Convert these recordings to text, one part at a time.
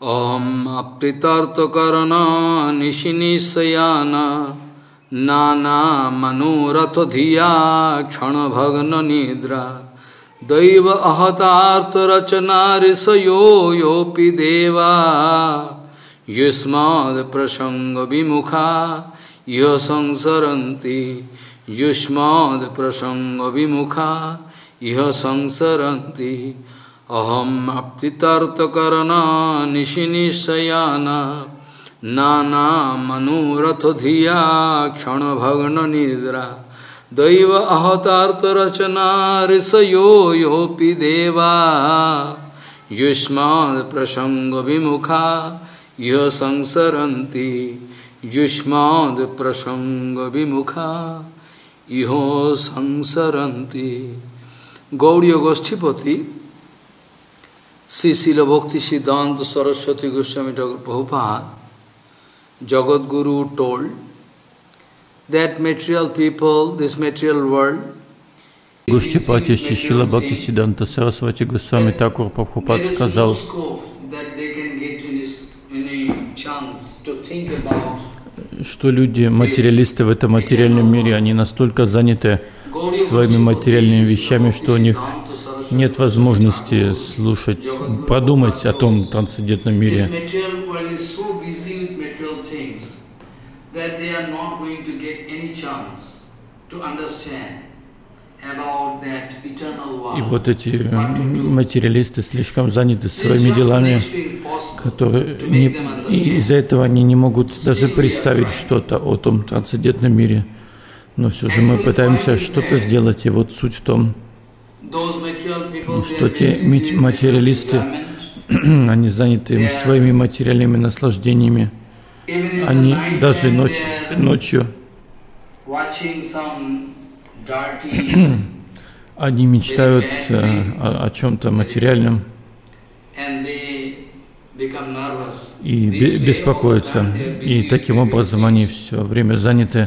Om apritartakarana nishinisayana nana manurathadhiya kshanabhagna nidra daiva ahatartha rachanarisyo yopi deva yusmad prasanga vimukha yosansaranti yusmad prasanga vimukha yosansaranti Aham aptitartakarana nishinisayana nana manurathadhiya kshanabhagna nidra daiva ahatartarachana risayo yopi deva yushmad prasanga vimukha yosansaranti yushmad prasanga vimukha yosansaranti Gauriya Goshtipati Sri Srila Bhakti Siddhanta Saraswati Goswami Thakur Prabhupada, Jagadguru told that material people, this material world. Гуштипати Срила Бхакти Сиддханта Сарасвати Госвами Тхакур Прабхупад сказал, что люди, материалисты в этом материальном мире, они настолько заняты своими материальными вещами, что у них нет возможности слушать, подумать о том трансцендентном мире. И вот эти материалисты слишком заняты своими делами, которые из-за этого они не могут даже представить что-то о том трансцендентном мире. Но все же мы пытаемся что-то сделать, и вот суть в том, что те материалисты, они заняты своими материальными наслаждениями, они даже ночью, они мечтают о чем-то материальном и беспокоятся, и таким образом они все время заняты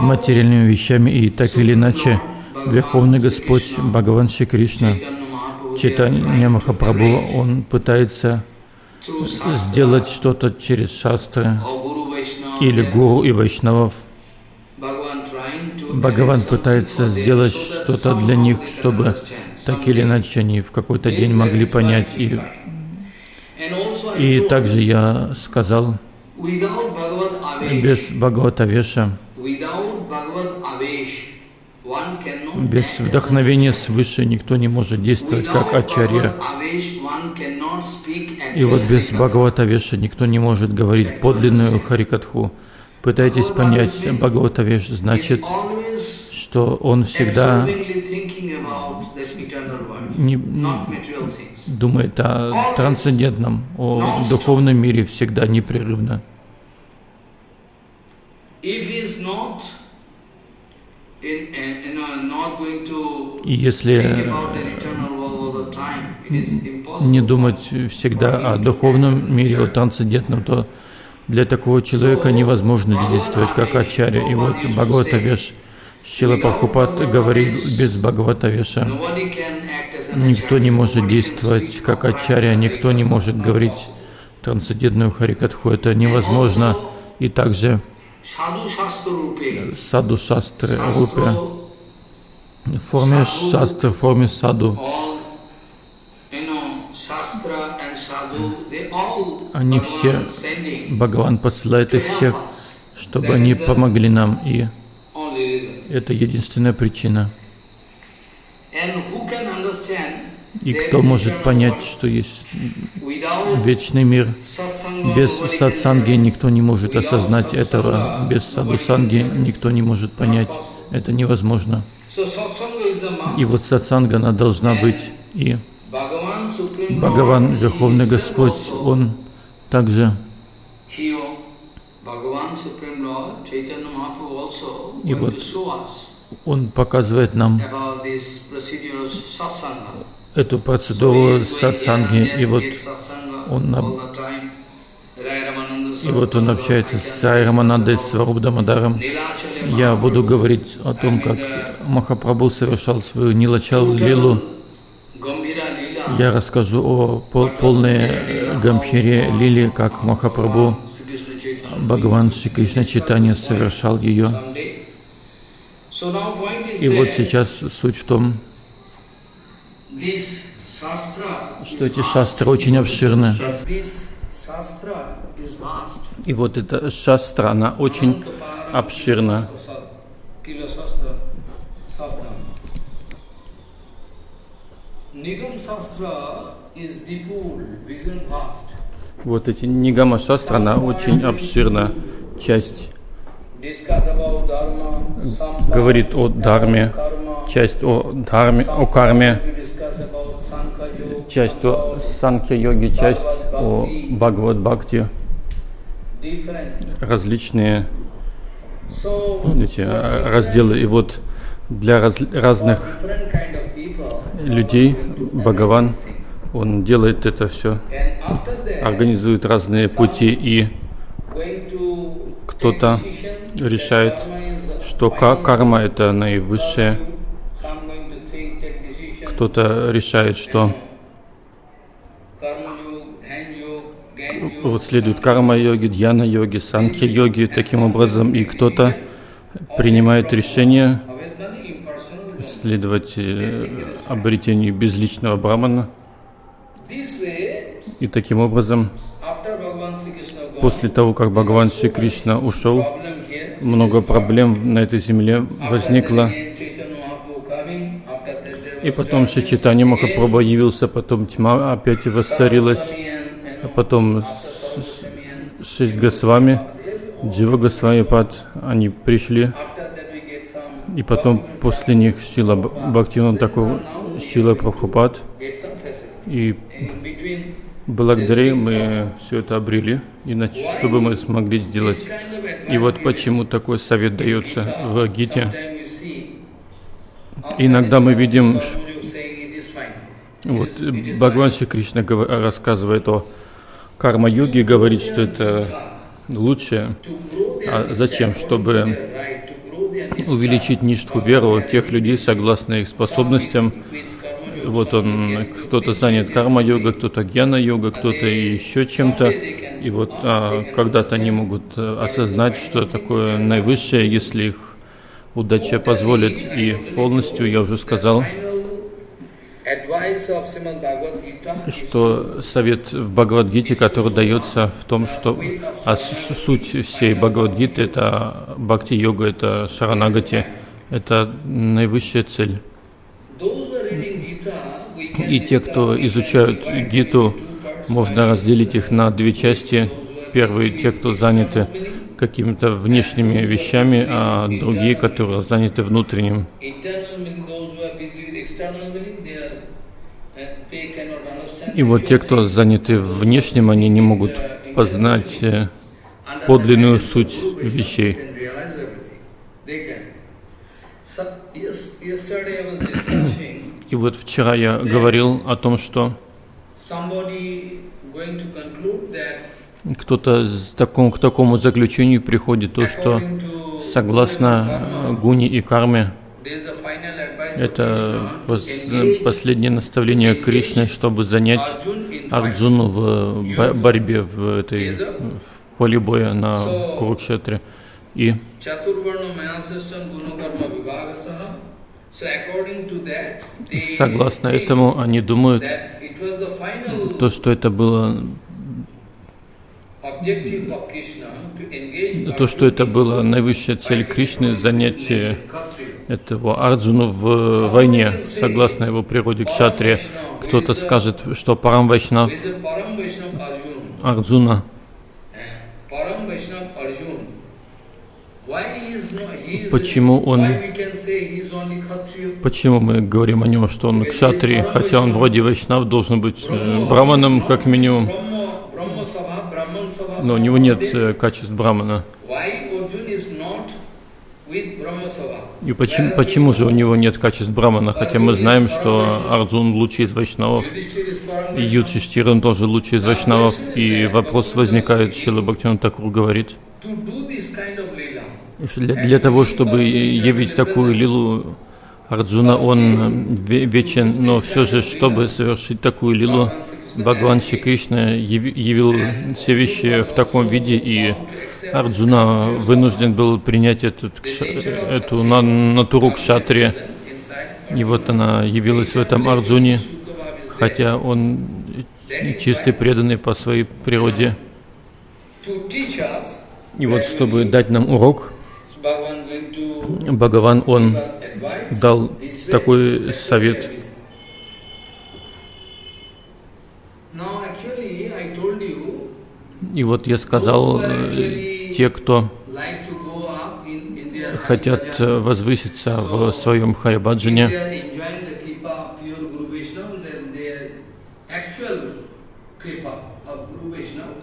материальными вещами, и так или иначе Верховный Господь Бхагаван Шри Кришна, Чайтанья Махапрабху, он пытается сделать что-то через шастры или гуру и вайшнавов. Бхагаван пытается сделать что-то для них, чтобы так или иначе они в какой-то день могли понять. И также я сказал, без Бхагават-авеша, без вдохновения свыше никто не может действовать как ачарья. И вот без Бхагават-авеша никто не может говорить подлинную харикатху. Пытайтесь понять, Бхагават-авеш значит, что он всегда думает о трансцендентном, о духовном мире всегда непрерывно. И если не думать всегда о духовном мире, о трансцендентном, то для такого человека невозможно действовать как ачарья. И вот Бхагават-авеш, Шрила Прабхупад говорит, без Бхагават-авеша никто не может действовать как ачарья, никто не может говорить трансцендентную харикатху, это невозможно. И также саду шастры рупе, в форме шастры, в форме саду, они все, Бхагаван посылает их всех, чтобы они помогли нам, и это единственная причина. И кто может понять, что есть вечный мир? Без сатсанги никто не может осознать этого, без садхусанги никто не может понять, это невозможно. И вот сатсанга, она должна быть, и Бхагаван, Верховный Господь, он также, и вот он показывает нам эту процедуру сатсанги, и вот он общается с Сай Раманандой, с Варубдамадаром. Я буду говорить о том, как Махапрабху совершал свою нилачалу лилу. Я расскажу о полной гамбхире лилии, как Махапрабху Бхагаван Шри Кришна Чайтанья совершал ее. И вот сейчас суть в том, что эти шастры очень обширны. И вот эта шастра, она очень обширна. Вот эти Нигама шастра, она очень обширна. Часть говорит о Дхарме, часть о карме, часть о Санкхья-йоге, часть о Бхагавад-бхакти, различные эти разделы. И вот для разных людей Бхагаван, он делает это все, организует разные пути, и кто-то решает, что карма – это наивысшее, кто-то решает, что вот следует карма-йоги, дьяна-йоги, санкхья-йоги таким образом, и кто-то принимает решение следовать обретению безличного Брахмана. И таким образом, после того, как Бхагаван Шри Кришна ушел, много проблем на этой земле возникло. И потом Шри Чайтанья Махапрабху явился, потом тьма опять воцарилась, а потом шесть Госвами, Джива Госвамипад, они пришли. И потом после них Шрила Бхактивинод Тхакур, Шрила Прабхупад. И благодаря им мы все это обрели, иначе что бы мы смогли сделать? И вот почему такой совет дается в Гите. Иногда мы видим, вот Бхагаван Шри Кришна рассказывает о карма-йоге, говорит, что это лучшее. А зачем? Чтобы увеличить ништху веру тех людей, согласно их способностям. Вот он, кто-то занят карма-йога, кто-то гьяна-йога, кто-то еще чем-то. И вот когда-то они могут осознать, что такое наивысшее, если их удача позволит. И полностью я уже сказал, что совет в Бхагавад-гите, который дается в том, что суть всей Бхагавад-гиты – это бхакти-йога, это шаранагати, это наивысшая цель. И те, кто изучают гиту, можно разделить их на две части. Первые – те, кто заняты какими-то внешними вещами, а другие, которые заняты внутренним. И вот те, кто заняты внешним, они не могут познать подлинную суть вещей. И вот вчера я говорил о том, что кто-то к такому заключению приходит, то, что согласно гуне и карме, это последнее наставление Кришны, чтобы занять Арджуну в борьбе в поле боя на Курукшетре. И согласно этому они думают, то, что это было, наивысшая цель Кришны — занятие этого Арджуну в войне, согласно его природе кшатрия. Кто-то скажет, что Парам Вайшнав Арджуна. Почему мы говорим о нем, что он кшатрий, хотя он вроде вайшнав, должен быть брахманом как минимум, но у него нет качеств брахмана. И почему же у него нет качеств брахмана, хотя мы знаем, что Арджун лучший из вайшнавов, и Юдхиштхиран тоже лучший из вайшнавов, и вопрос возникает, Шрила Бхактивинод Тхакур говорит, для того, чтобы явить такую лилу, Арджуна, он вечен, но все же, чтобы совершить такую лилу, Бхагаван Шри Кришна явил все вещи в таком виде, и Арджуна вынужден был принять эту натуру кшатрия. И вот она явилась в этом Арджуне, хотя он чистый, преданный по своей природе. И вот, чтобы дать нам урок, Бхагаван, он дал такой совет. И вот я сказал, те, кто хотят возвыситься в своем Харибаджане,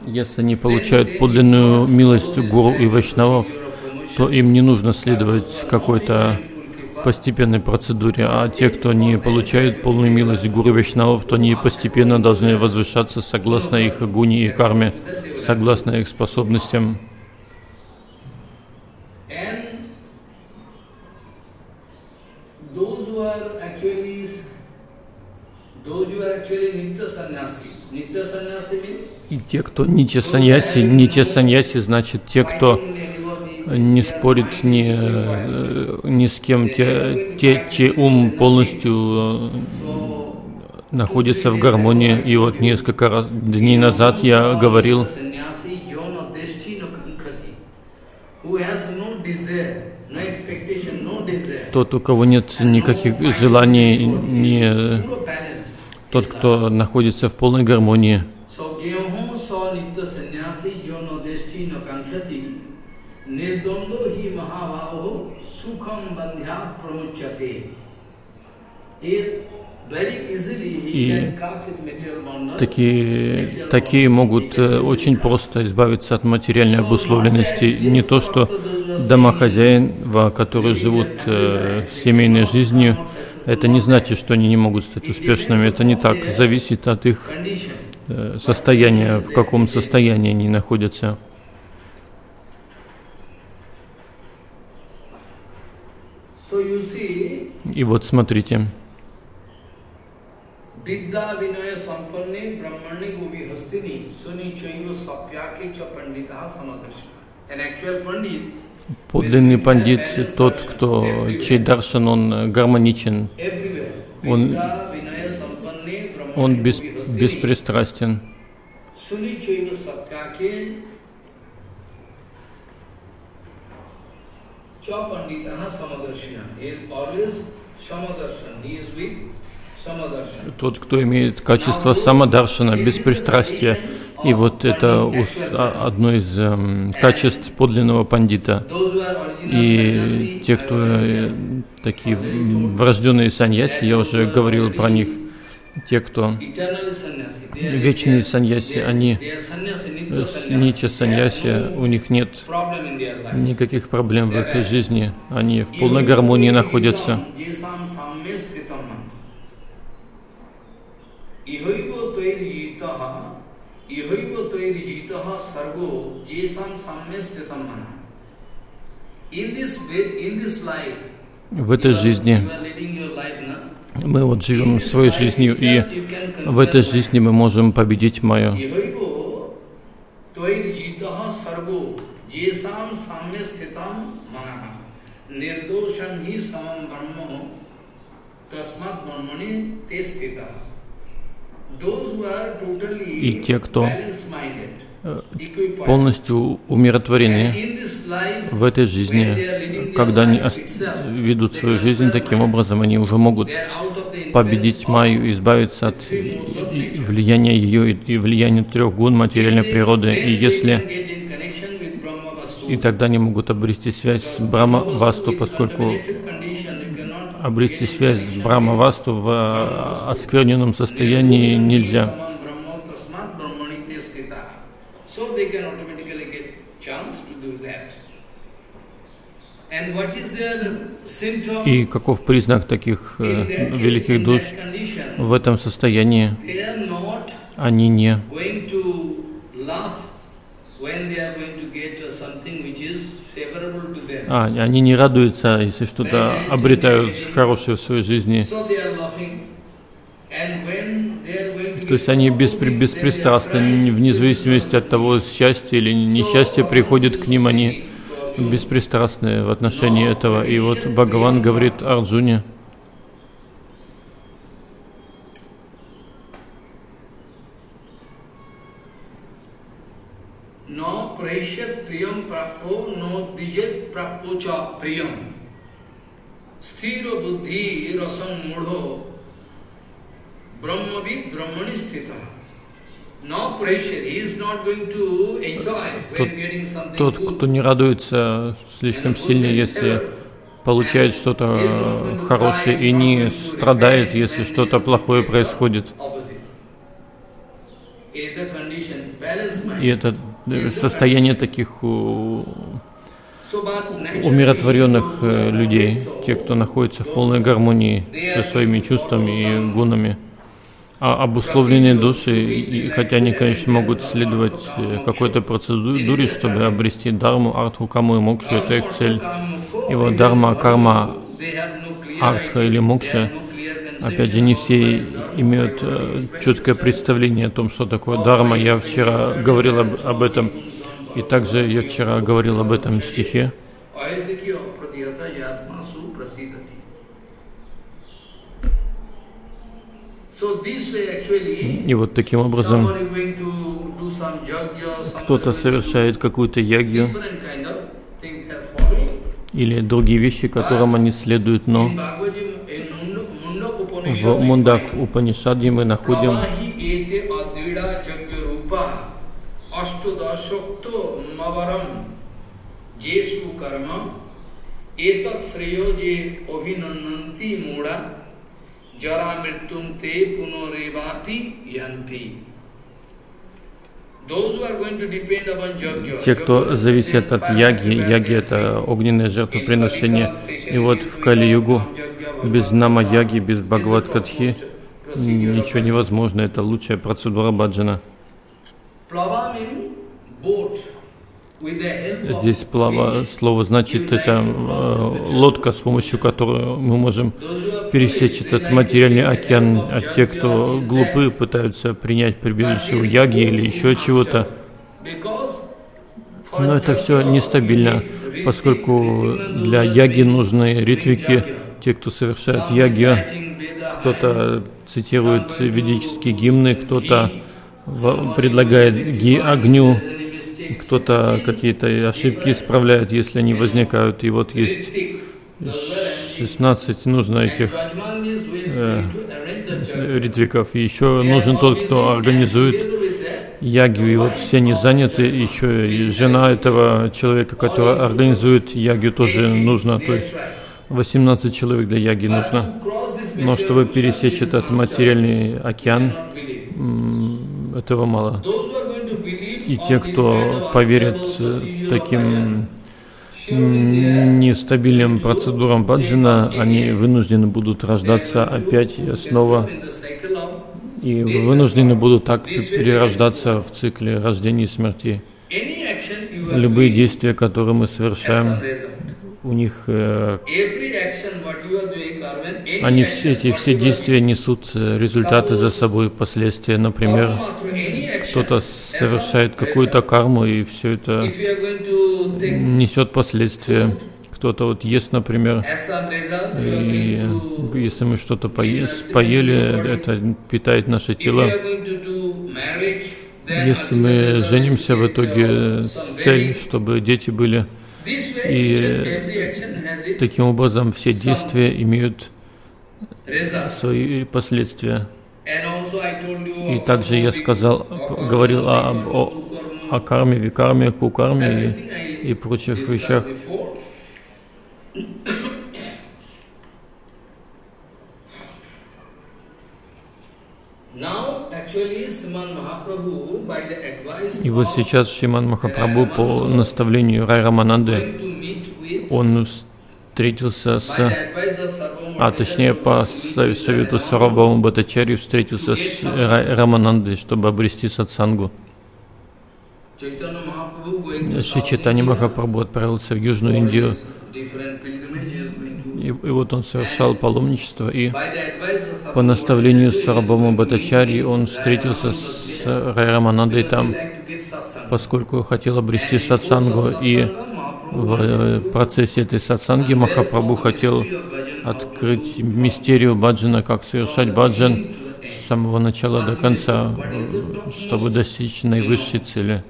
если они получают подлинную милость гуру и вайшнавов, то им не нужно следовать какой-то постепенной процедуре, а те, кто не получают полную милость гуру вайшнавов, то они постепенно должны возвышаться согласно их гуне и карме, согласно их способностям. И те, кто нитья-саньяси, значит, те, кто не спорит ни с кем, чей ум полностью находится в гармонии. И вот несколько дней назад я говорил, тот, у кого нет никаких желаний, не тот, кто находится в полной гармонии. И такие могут очень просто избавиться от материальной обусловленности. Не то что домохозяин, которые живут семейной жизнью, это не значит, что они не могут стать успешными. Это не так. Зависит от их состояния, в каком состоянии они находятся. И вот смотрите. Подлинный пандит – тот, чей даршан, он гармоничен, он беспристрастен. Тот, кто имеет качество самадаршана, беспристрастия, и вот это одно из качеств подлинного пандита. И те, кто такие врожденные саньяси, я уже говорил про них, те, кто вечные саньяси, они нитья саньяси, у них нет никаких проблем в их жизни, они в полной гармонии находятся. В этой жизни мы вот живем своей жизнью, и в этой жизни мы можем победить Майю. И те, кто полностью умиротворены в этой жизни, когда они ведут свою жизнь таким образом, они уже могут победить Майю, избавиться от влияния ее и влияния трех гун материальной природы. И тогда они могут обрести связь с Брахма-васту, поскольку обрести связь с Брахма-васту в оскверненном состоянии нельзя. И каков признак таких великих душ в этом состоянии? Они не Они не радуются, если что-то обретают хорошее в своей жизни. То есть они беспристрастны, вне зависимости от того, счастье или несчастье приходит к ним, они беспристрастны в отношении этого. И вот Бхагаван говорит Арджуне: «Но прайшат приям прапо, но дижат прапо ча приям, стиро буддхи расам мудхо, брахмавид брахманистита». Тот, кто не радуется слишком сильно, если получает что-то хорошее, и не страдает, если что-то плохое происходит. И это состояние таких умиротворенных людей, тех, кто находится в полной гармонии со своими чувствами и гунами. А обусловленные души, и хотя они, конечно, могут следовать какой-то процедуре, чтобы обрести дхарму, артху, каму и мокшу, это их цель. И вот дхарма, карма, артха или мокша, опять же, не все имеют четкое представление о том, что такое дхарма. Я вчера говорил об этом, и также я вчера говорил об этом стихе. И вот таким образом кто-то совершает какую-то ягью или другие вещи, которым они следуют, но в Мундак Упанишаде мы находим Jara Mritum Te Punorevati Yanti. Те, кто зависит от яги, яги — это огненное жертвоприношение. И вот в Кали-югу без нама-яги, без Бхагавад-катхи ничего невозможно. Это лучшая процедура баджана. Здесь плава, слово значит, это лодка, с помощью которой мы можем пересечь этот материальный океан. А те, кто глупы, пытаются принять прибежище у яги или еще чего-то. Но это все нестабильно, поскольку для яги нужны ритвики. Те, кто совершает ягью, кто-то цитирует ведические гимны, кто-то предлагает ги огню. Кто-то какие-то ошибки исправляет, если они возникают. И вот есть 16 нужно этих ритвиков. И еще нужен тот, кто организует ягью. И вот все они заняты. Еще и жена этого человека, который организует ягью, тоже нужна. То есть 18 человек для яги нужно. Но чтобы пересечь этот материальный океан, этого мало. И те, кто поверит таким нестабильным процедурам баджана, они вынуждены будут рождаться опять снова. И вынуждены будут так перерождаться в цикле рождения и смерти. Любые действия, которые мы совершаем, у них они все действия несут результаты за собой, последствия. Например, кто-то совершает какую-то карму, и все это несет последствия. Кто-то вот ест, например, и если мы что-то поели, это питает наше тело. Если мы женимся, в итоге цель, чтобы дети были. И таким образом все действия имеют свои последствия. И также я говорил о карме, викарме, кукарме и прочих вещах. И вот сейчас Шриман Махапрабху по наставлению Рай Рамананды, он встретился точнее, по совету Сарвабхаума Бхаттачарьи встретился с Раманандой, чтобы обрести сатсангу. Чайтанья Махапрабху отправился в Южную Индию, и вот он совершал паломничество, и по наставлению Сарвабхаума Бхаттачарьи он встретился с Рай Раманандой там, поскольку хотел обрести сатсангу, и в процессе этой сатсанги Махапрабху хотел открыть мистерию баджана, как совершать баджан с самого начала до конца, чтобы достичь наивысшей цели.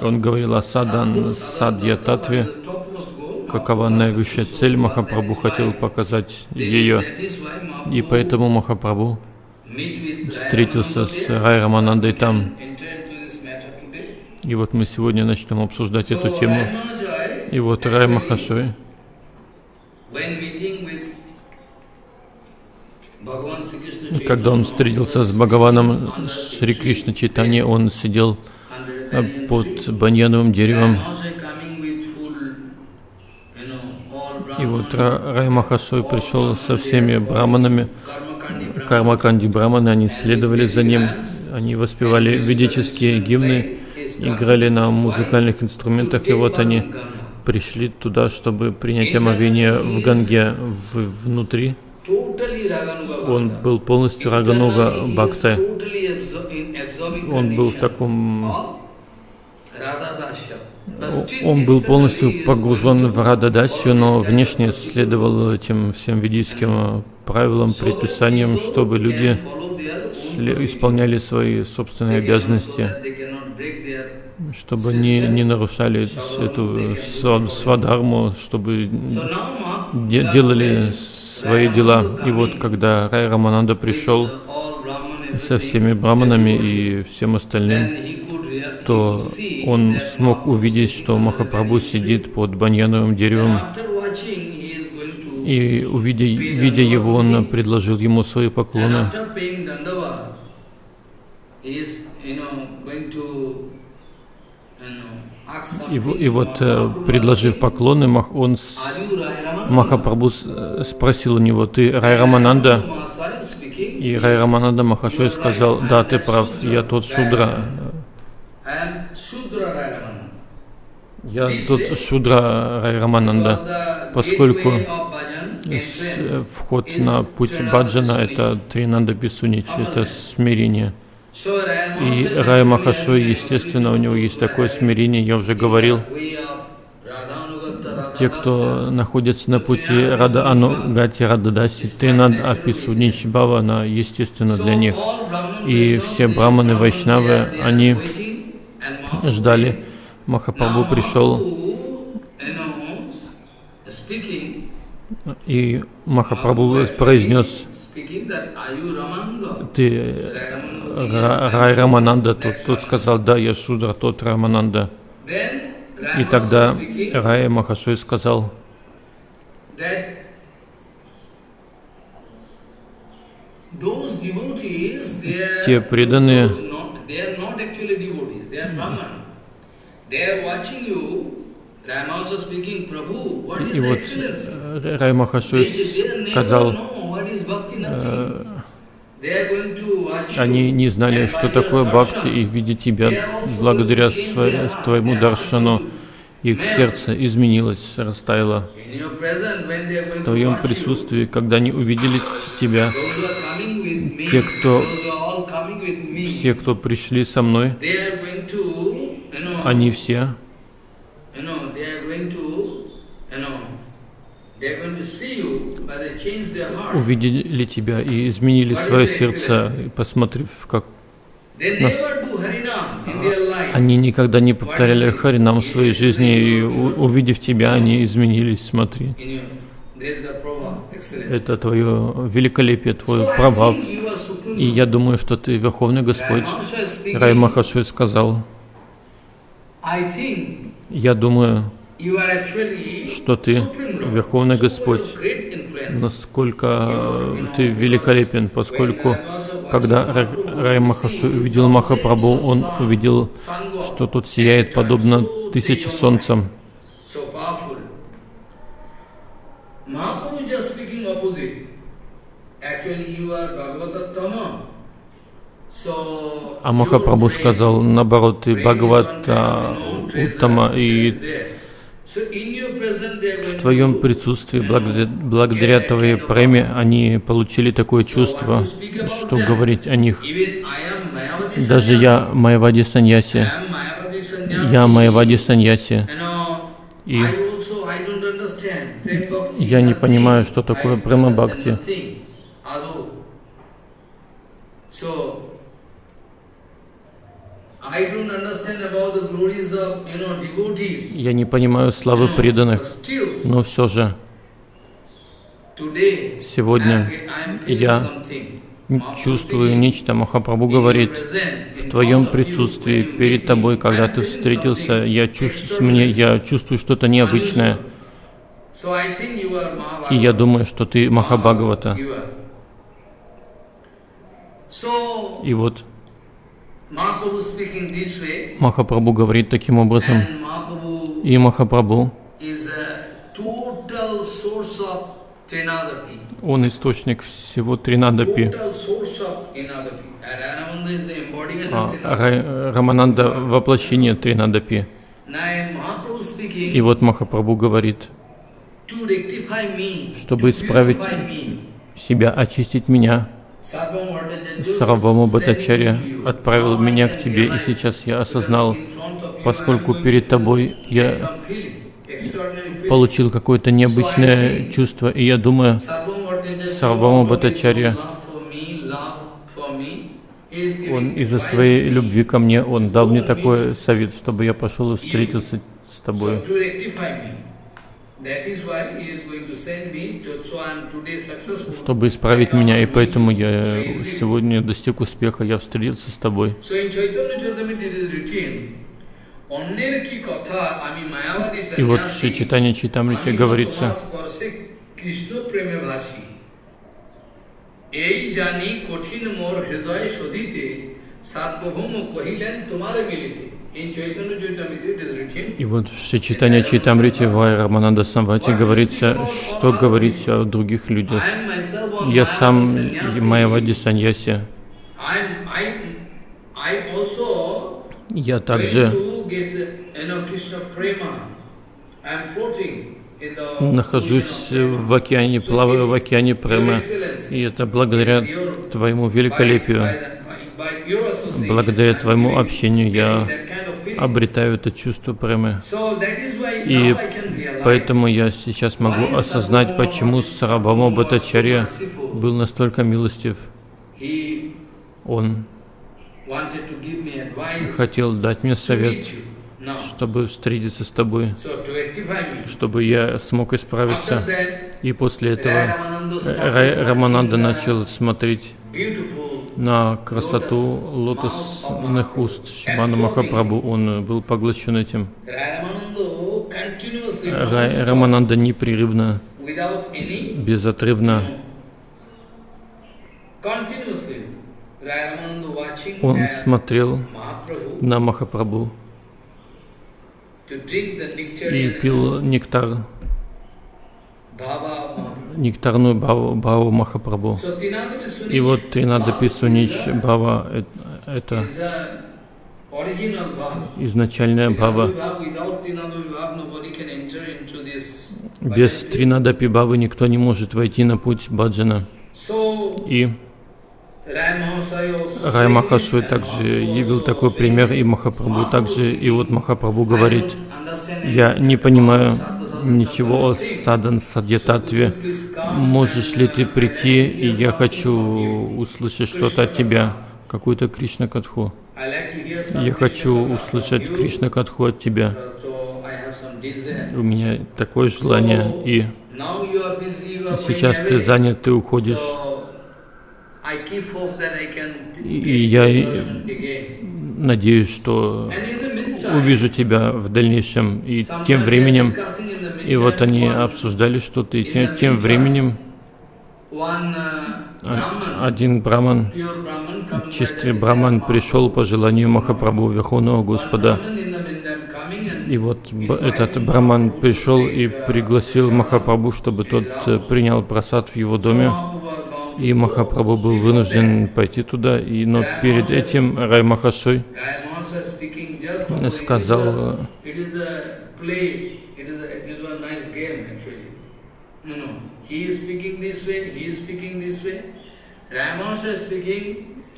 Он говорил о садья-татве, какова наивысшая цель, Махапрабху хотел показать ее. И поэтому Махапрабху встретился с Рай Раманандой там. И вот мы сегодня начнем обсуждать эту тему. И вот Рай Махашой, когда он встретился с Бхагаваном Шри Кришна Чайтанья, он сидел под баньяновым деревом. И вот Рай Махашой пришел со всеми браманами, кармаканди браманы, они следовали за ним, они воспевали ведические гимны, играли на музыкальных инструментах, и вот они пришли туда, чтобы принять омовение в Ганге. Внутри он был полностью Рагануга Бхакта, он был в таком... Он был полностью погружен в Рададасью, но внешне следовал этим всем ведическим правилам, предписаниям, чтобы люди исполняли свои собственные обязанности, чтобы не нарушали эту свадхарму, чтобы делали свои дела. И вот когда Рай Рамананда пришел со всеми браманами и всем остальным, то он смог увидеть, что Махапрабху сидит под баньяновым деревом, и, видя его, он предложил ему свои поклоны. И вот, предложив поклоны, Махапрабху спросил у него: «Ты Рай Рамананда?» И Рай Рамананда Махашой сказал: «Да, ты прав, я тот Шудра». Я тот Шудра Рай Рамананда, поскольку вход на путь баджана – это Тринанда Бисунич, это смирение. И Рай Махашой, естественно, у него есть такое смирение, я уже говорил. Те, кто находится на пути Рада Анугати Рададаси, Тринанда Бисунич Бхава, она естественно для них. И все браманы, вайшнавы, они ждали. Махапрабху пришел, и Махапрабху произнес: «Ты Рай Рамананда?» Тот сказал: «Да, я Шудра, тот Рамананда». И тогда Рай Махашой сказал: «Те преданные, и вот Рай Махашой сказал, они не знали, что такое бхакти, и видя тебя, благодаря твоему даршану, их сердце изменилось, растаяло. В твоем присутствии, когда они увидели тебя, все, кто пришли со мной, они все увидели тебя и изменили свое сердце, посмотрев, как нас... Они никогда не повторяли харинам в своей жизни, и, увидев тебя, они изменились. Смотри, это твое великолепие, твой правав, и я думаю, что ты Верховный Господь». Рай Махашой сказал: «Я думаю, что ты Верховный Господь, насколько ты великолепен», поскольку когда Рай Махашой увидел Махапрабху, он увидел, что тот сияет подобно тысяче солнцам. Амоха Прабху сказал, наоборот, ты Бхагавата Уттама, и в твоем присутствии, благодаря твоей преме, они получили такое чувство, что говорить о них. Даже я Майавади Саньяси, и я не понимаю, что такое према бхакти. Я не понимаю славы преданных, но все же сегодня я чувствую нечто. Махапрабху говорит, в твоем присутствии, перед тобой, когда ты встретился, я чувствую что-то необычное. И я думаю, что ты Махабхагавата. И вот Махапрабху говорит таким образом, и Махапрабху, он источник всего Тринадапи. Рамананда — воплощение Тринадапи. И вот Махапрабху говорит, чтобы исправить себя, очистить меня, Сарвабхаума Бхаттачарья отправил меня к тебе, и сейчас я осознал, поскольку перед тобой я получил какое-то необычное чувство, и я думаю, Сарвабхаума Бхаттачарья, он из-за своей любви ко мне, он дал мне такой совет, чтобы я пошел и встретился с тобой. Чтобы исправить меня, и поэтому я сегодня достиг успеха, я встретился с тобой. И вот в Шри Чайтанья Чайтамрите говорится, и вот в Шри Чайтанья Чайтамрите Вай Рамананда Самвати говорится, что говорится о других людях. Я сам Майавади Саньяси. Я также нахожусь в океане, плаваю в океане премы, и это благодаря твоему великолепию, благодаря твоему общению я обретаю это чувство премы. И поэтому я сейчас могу осознать, почему Сарвабхаума Бхаттачарья был настолько милостив. Он хотел дать мне совет, чтобы встретиться с тобой, чтобы я смог исправиться. И после этого Рамананда начал смотреть на красоту лотосных уст Шримана Махапрабху. Он был поглощен этим. Рамананда непрерывно, безотрывно, он смотрел на Махапрабху и пил нектар, нектарную бхаву Махапрабху. И вот Тринадапи Сунич Бхава – это изначальная бхава. Без Тринадапи Бхавы никто не может войти на путь баджана. И Рай Махашой также явил такой пример, и Махапрабху также. И вот Махапрабху говорит, я не понимаю ничего о садан садья-таттве. Можешь ли ты прийти, и я хочу услышать что-то от тебя, какую-то Кришна-катху. Я хочу услышать Кришна-катху от тебя. У меня такое желание, и сейчас ты занят, ты уходишь. И я надеюсь, что увижу тебя в дальнейшем. И тем временем, и вот они обсуждали что-то, и тем временем один браман, чистый браман, пришел по желанию Махапрабху, Верховного Господа. И вот этот браман пришел и пригласил Махапрабху, чтобы тот принял прасад в его доме. И Махапрабху был вынужден пойти туда, но перед этим Рай Махашой сказал,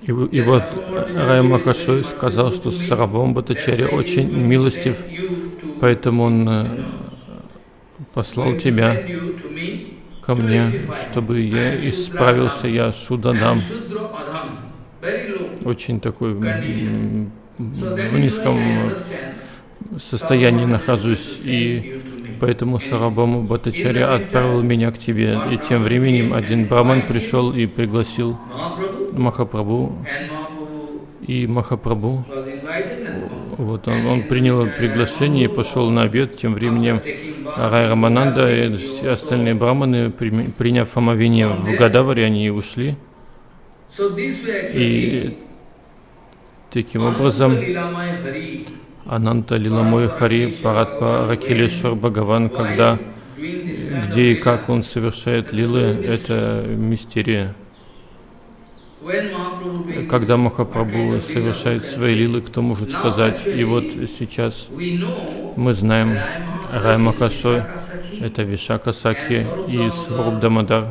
и вот Рай Махашой сказал, что Сарвамбхатачарья очень милостив, поэтому он послал тебя ко мне, чтобы я исправился, я Шудрадам, очень такой в низком состоянии нахожусь, и поэтому Сарвамбхатачарья отправил меня к тебе. И тем временем один браман пришел и пригласил Махапрабху, и Махапрабху, вот он принял приглашение и пошел на обед. Тем временем Рай Рамананда и все остальные браманы, приняв омовение в Гадаваре, они ушли. И таким образом Ананта Лиламой Хари Паратпа Ракилешвар Бхагаван, когда, где и как он совершает лилы, это мистерия. Когда Махапрабху совершает свои лилы, кто может сказать? И вот сейчас мы знаем, Рай Махашой – это Вишака Сакхи и Сваруб Дамодар,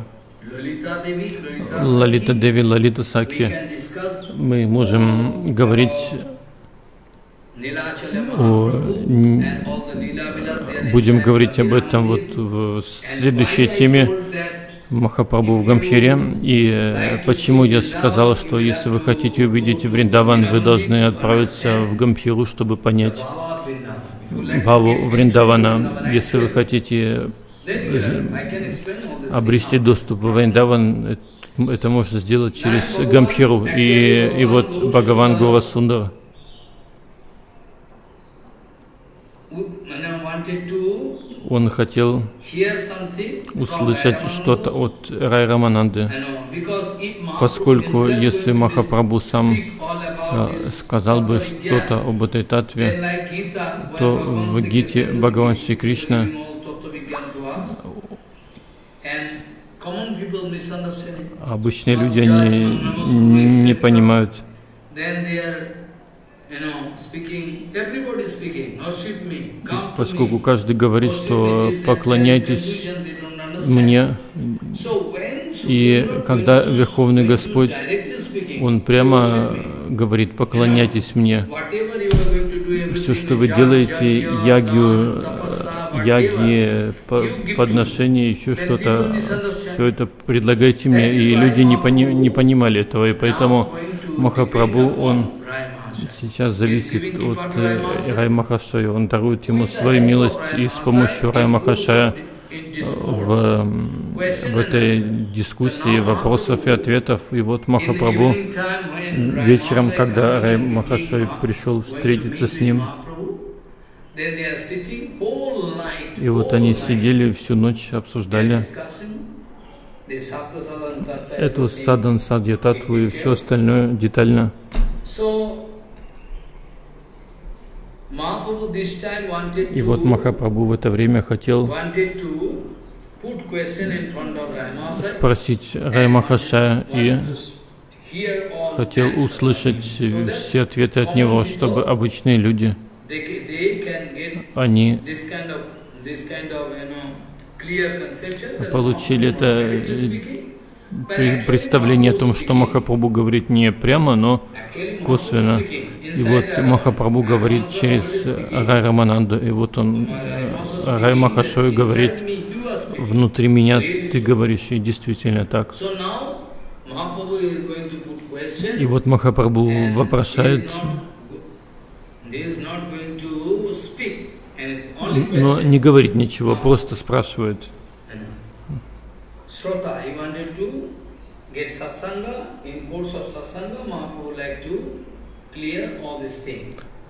Лалита Деви, Лалита Сакхи. Мы можем говорить будем говорить об этом вот в следующей теме Махапрабху в Гамхире. И почему я сказал, что если вы хотите увидеть Вриндаван, вы должны отправиться в Гамхиру, чтобы понять Бхаву Вриндавана. Если вы хотите обрести доступ в Вриндаван, это можно сделать через Гамхиру. И вот Бхагаван Гора Сундара он хотел услышать что-то от Рай Рамананды, поскольку если Махапрабху сам сказал бы что-то об этой татве, то в Гите Бхагаван Шри Кришна обычные люди не понимают. Поскольку каждый говорит, что поклоняйтесь мне, и когда Верховный Господь, Он прямо говорит, поклоняйтесь мне, все, что вы делаете, яги, подношения, еще что-то, все это предлагайте мне, и люди не понимали этого, и поэтому Махапрабху, он сейчас зависит от Рай Махашая, он дарует ему свою милость, и с помощью Рай Махашая в этой дискуссии вопросов и ответов. И вот Махапрабху вечером, когда Рай Махашай пришел встретиться с ним, и вот они сидели всю ночь, обсуждали эту садан садья татву и все остальное детально. И вот Махапрабху в это время хотел спросить Рай Махашая и хотел услышать все ответы от него, чтобы обычные люди, они получили это представление о том, что Махапрабху говорит не прямо, но косвенно. И вот Махапрабху говорит через Рай Рамананду, и вот он, Рай Махашой, говорит, внутри меня ты говоришь, и действительно так. И вот Махапрабху вопрошает, но не говорит ничего, просто спрашивает.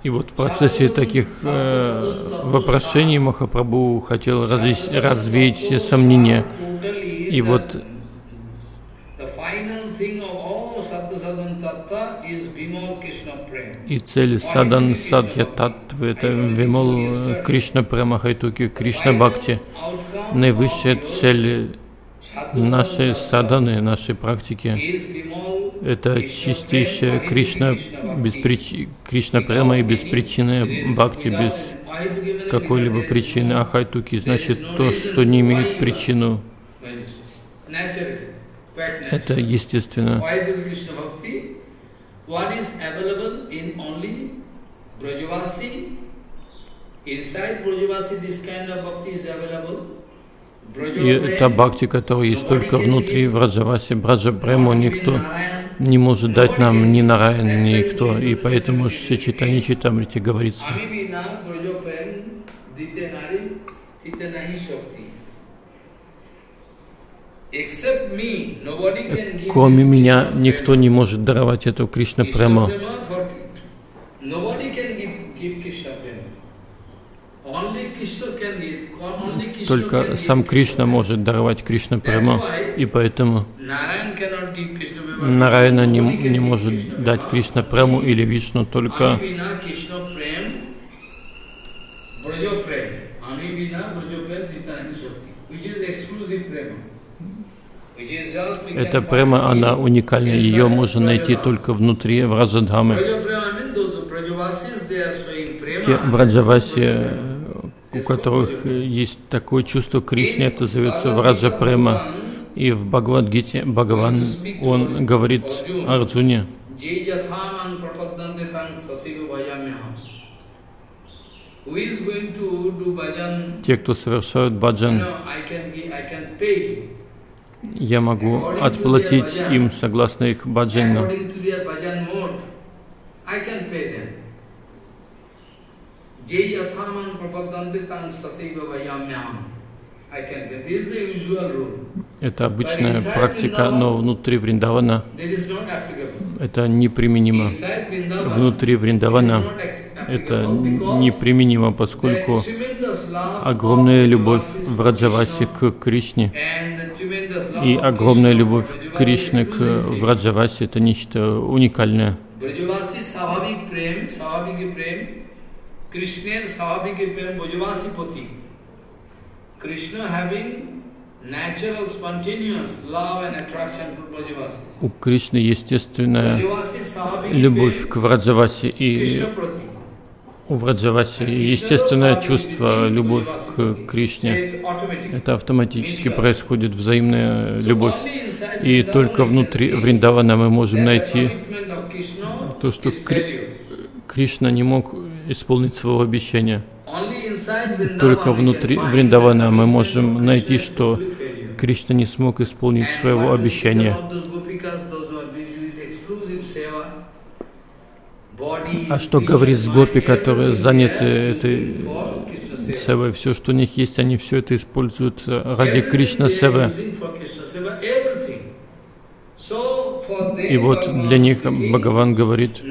И вот в процессе таких вопрошений Махапрабху хотел развеять все сомнения. И вот и цель садан садья таттвы – это Вимол Кришна Прамахайтуки, Кришна Бхакти. Наивысшая цель нашей садханы, нашей практики. Это чистейшая Кришна, Кришна према и без причины, бхакти без какой-либо причины. Ахайтуки значит то, что не имеет причину. Это естественно. И та бхакти, которая есть только внутри Враджаваси, Враджапрему никто не может дать нам, ни Нараян, никто. И поэтому Шри Чайтанья Читамрите говорится. Кроме меня никто не может даровать эту Кришна-прему. Только сам Кришна может даровать Кришна-прему, и поэтому Нараяна не может дать Кришна-прему или Вишну, только эта према, она уникальна, ее можно найти только внутри Враджадхамы. Те Враджаваси, у которых есть такое чувство Кришне, это зовется Враджапрема. И в Бхагавад-гите Бхагаван, он говорит Арджуне: те, кто совершают баджан, я могу отплатить им согласно их баджану. Это обычная практика, но внутри Вриндавана это неприменимо. Внутри Вриндавана это неприменимо, поскольку огромная любовь Враджаваси к Кришне и огромная любовь Кришны к Враджаваси — это нечто уникальное. Krishna Savabhika Prem Vrajavasi Pati. Krishna having natural spontaneous love and attraction for Vrajavasi. У Кришны естественная любовь к Враджаваси, и у Враджаваси естественное чувство, любовь к Кришне. Это автоматически происходит, взаимная любовь. И только внутри Вриндавана мы можем найти то, что Кришна не мог исполнить своего обещания. Только внутри Вриндавана мы можем найти, что Кришна не смог исполнить своего обещания. А что говорит с гопи, которые заняты этой севой? Все, что у них есть, они все это используют ради Кришна-севы. И вот для них Бхагаван говорит: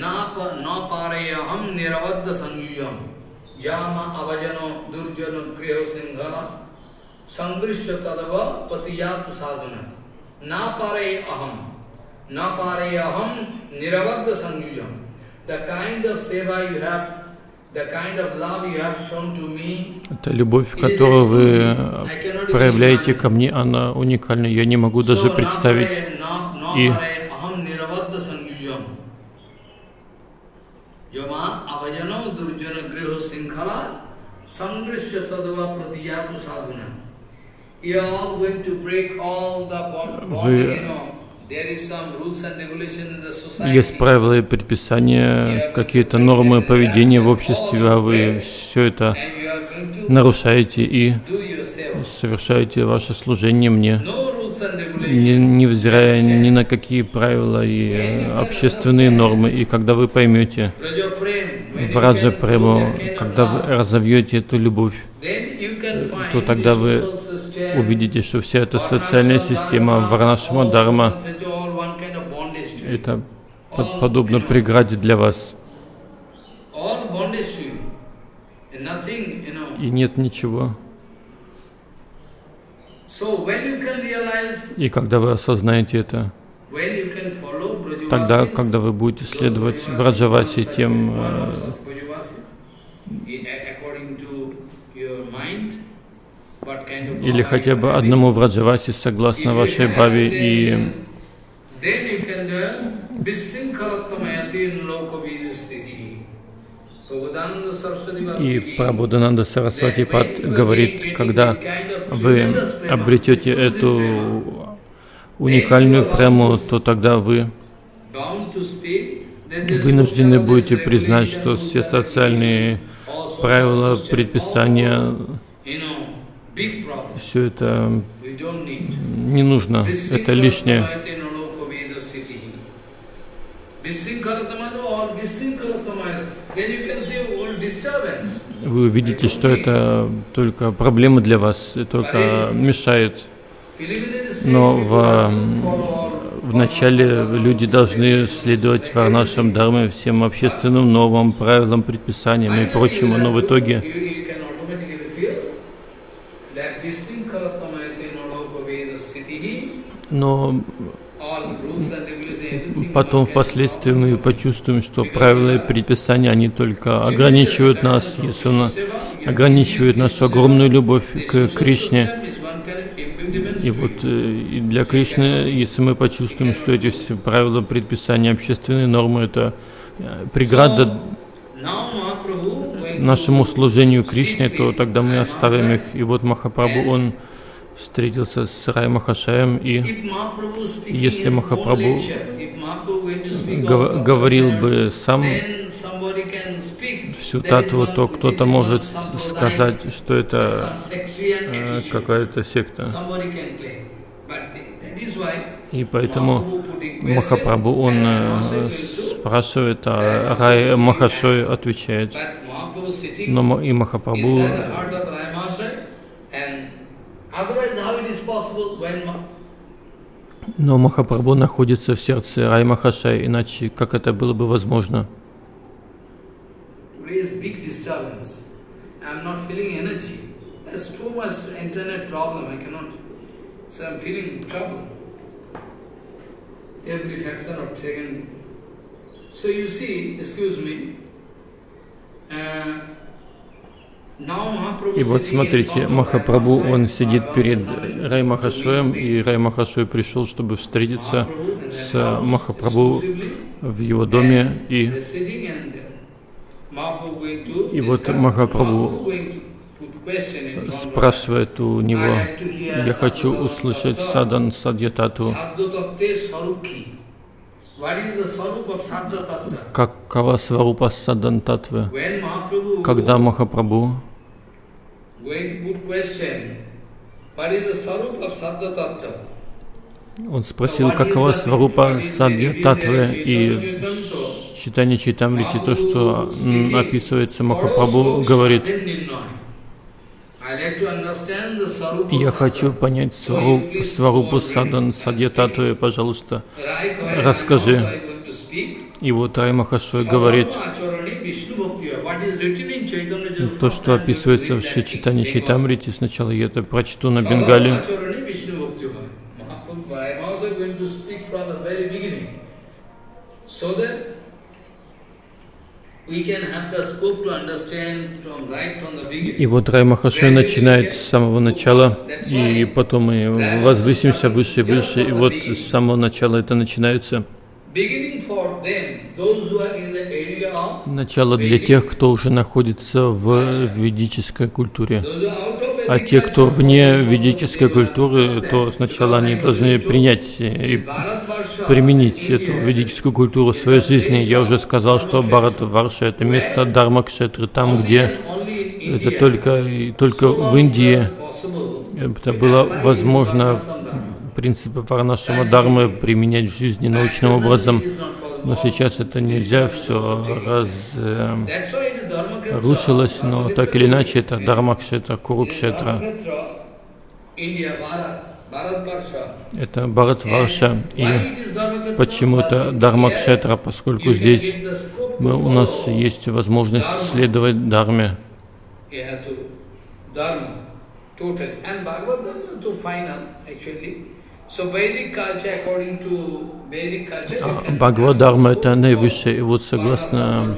эта любовь, которую вы проявляете ко мне, она уникальна, я не могу даже представить. И есть правила и предписания, какие-то нормы поведения в обществе, а вы все это нарушаете и совершаете ваше служение мне, невзирая ни на какие правила и общественные нормы. И когда вы поймете Враджапрему, когда вы разовьете эту любовь, то тогда вы увидите, что вся эта социальная система Варнашрама-дарма — это подобно преграде для вас. И нет ничего. И когда вы осознаете это, тогда, когда вы будете следовать Враджаваси, тем или хотя бы одному враджаваси согласно вашей бхаве, и Прабхудананда Сарасвати Пад говорит, когда вы обретете эту уникальную прему, то тогда вы вынуждены будете признать, что все социальные правила, предписания, все это не нужно, это лишнее. Вы увидите, что это только проблема для вас, только мешает. Но вначале люди должны следовать варнашам, дхарме, всем общественным новым правилам, предписаниям и прочему, но в итоге потом впоследствии мы почувствуем, что правила и предписания, они только ограничивают нас, ограничивают нашу огромную любовь к Кришне. И вот и для Кришны, если мы почувствуем, что эти все правила, предписания, общественные нормы — это преграда нашему служению Кришне, то тогда мы оставим их. И вот Махапрабху, он встретился с Рай Махашаем, и если Махапрабху говорил бы сам всю татву, то кто-то может сказать, что это какая-то секта. И поэтому Махапрабху, он спрашивает, а Рай Махашой отвечает. Но и Махапрабху Махапрабху находится в сердце Рай Махашая, иначе как это было бы возможно? И вот смотрите, Махапрабху, он сидит перед Рай Махашоем, и Рай Махашой пришел, чтобы встретиться с Махапрабху в его доме, и вот Махапрабху спрашивает у него: «Я хочу услышать садан садья-таттву». Какова сварупа садан-таттвы? Когда Махапрабху он спросил, какова сварупа садья-таттвы, и в читании Чайтамрити то, что описывается, Махапрабху говорит: «Я хочу понять сварупу садан садья-таттвы, пожалуйста, расскажи». И вот Рай Махашой говорит то, что описывается в Шри Чайтанья Чайтамрите. Сначала я это прочту на бенгале. И вот Рай Махашой начинает с самого начала, и потом мы возвысимся выше и выше. И вот с самого начала это начинается. Начало для тех, кто уже находится в ведической культуре. А те, кто вне ведической культуры, то сначала они должны принять и применить эту ведическую культуру в своей жизни. Я уже сказал, что Бхаратварша — это место Дхарма-кшетры, там, где это только в Индии это было возможно принципы Варнашрама Дхармы применять в жизни научным образом, но сейчас это нельзя, все разрушилось, но так или иначе это Дхарма-кшетра, Курукшетра, это Бхаратварша. И почему-то Дхарма-кшетра, поскольку здесь у нас есть возможность следовать Дхарме. Бхагавад-дхарма — это наивысшее, и вот согласно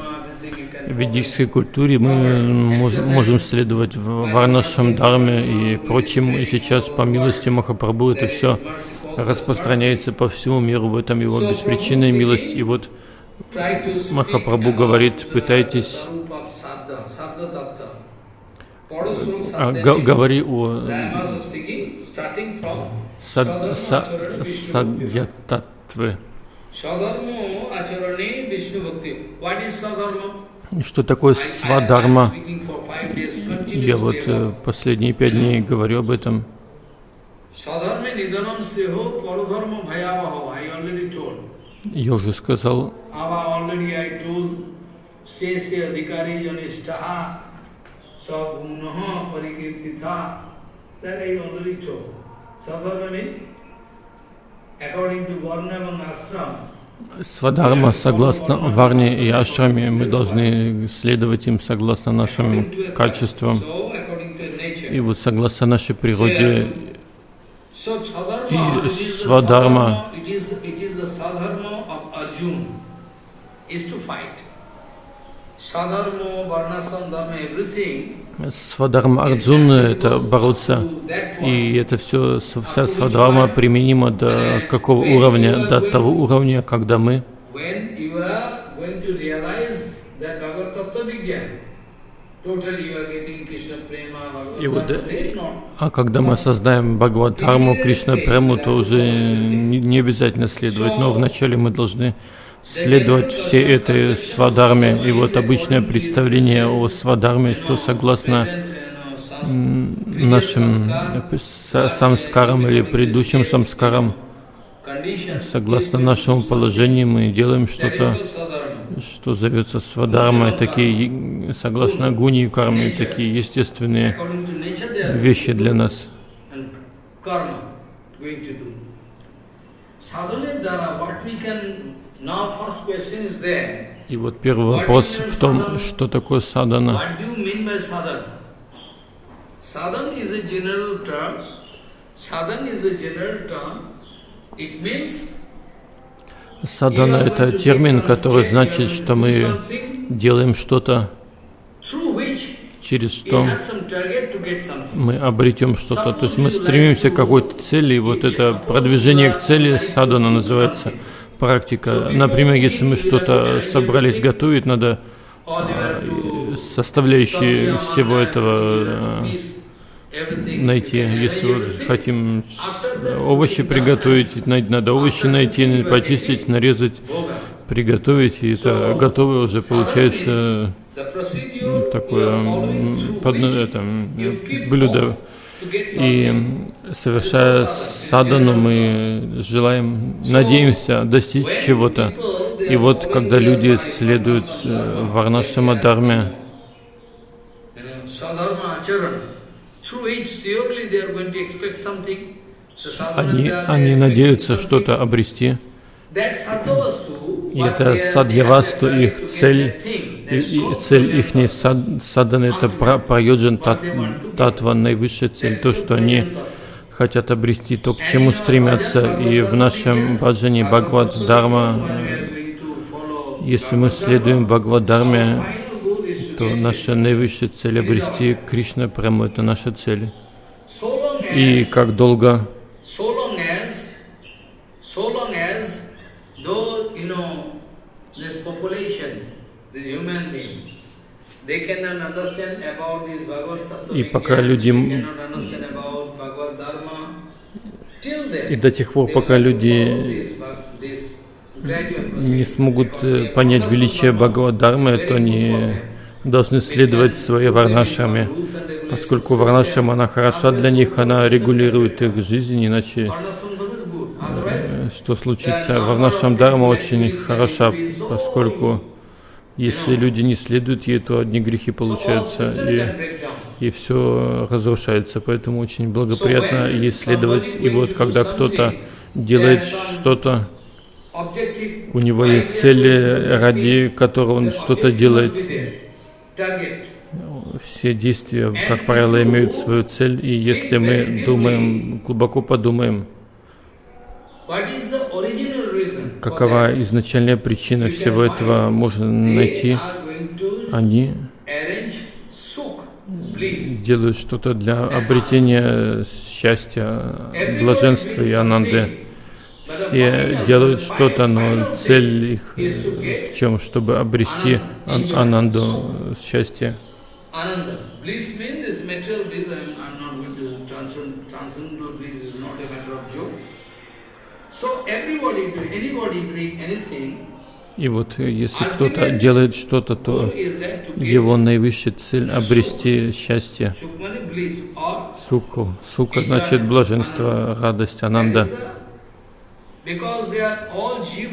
ведической культуре мы можем следовать в Варнашам Дхарме и прочему. И сейчас, по милости Махапрабху, это все распространяется по всему миру. В этом его беспричинная милость. И вот Махапрабху говорит, пытайтесь... Говори о садья-таттве. Что такое свадхарма? Я вот последние 5 дней говорю об этом. Я уже сказал. Свадхарма согласно варне и ашраме, мы должны следовать им согласно нашим качествам и вот согласно нашей природе. И свадхарма Свадхарма Арджуна — это бороться, и это все, вся свадхарма применима до какого уровня? До того уровня, когда мы когда мы создаем Бхагават-дхарму, Кришна-прему, то уже не обязательно следовать, но вначале мы должны следовать всей этой свадхарме. И вот обычное представление о свадхарме, что согласно нашим самскарам или предыдущим самскарам, согласно нашему положению мы делаем что-то, что зовется свадхармой. Такие, согласно гуни и карме, такие естественные вещи для нас. И вот первый вопрос в том, что такое садхана. Садхана — это термин, который значит, что мы делаем что-то, через что мы обретем что-то. То есть мы стремимся к какой-то цели, и вот это продвижение к цели садхана называется. Практика. Например, если мы что-то собрались готовить, надо составляющие всего этого найти. Если вот хотим овощи приготовить, надо овощи найти, почистить, нарезать, приготовить, и это готовое уже получается такое блюдо. И совершая садхану, мы желаем, надеемся достичь чего-то. И вот, когда люди следуют варнашрама дхарме, они надеются что-то обрести. И это садьявасту, их цель, и цель ихней садханы — это прайоджан таттва, наивысшая цель, то, что они хотят обрести, то, к чему стремятся. И в нашем баджане Бхагават-дхарма, если мы следуем Бхагават-дхарме, то наша наивысшая цель — обрести Кришна-прему, это наша цель. И как долго? И пока люди, и до тех пор, пока люди не смогут понять величие Бхагават-дхармы, то они должны следовать своей варнашраме, поскольку варнашрама, она хороша для них, она регулирует их жизнь, иначе что случится. Варнашрама дхарма очень хороша, поскольку если люди не следуют ей, то одни грехи получаются, и все разрушается. Поэтому очень благоприятно ей следовать. И вот когда кто-то делает что-то, у него есть цели, ради которого он что-то делает. Все действия, как правило, имеют свою цель. И если мы думаем, глубоко подумаем, какова изначальная причина всего этого, можно найти, они делают что-то для обретения счастья, блаженства и ананды. Все делают что-то, но цель их в чем? Чтобы обрести ананду, счастье. И вот если кто-то делает что-то, то его наивысшая цель — обрести счастье. Сукху. Сукха значит блаженство, радость, ананда.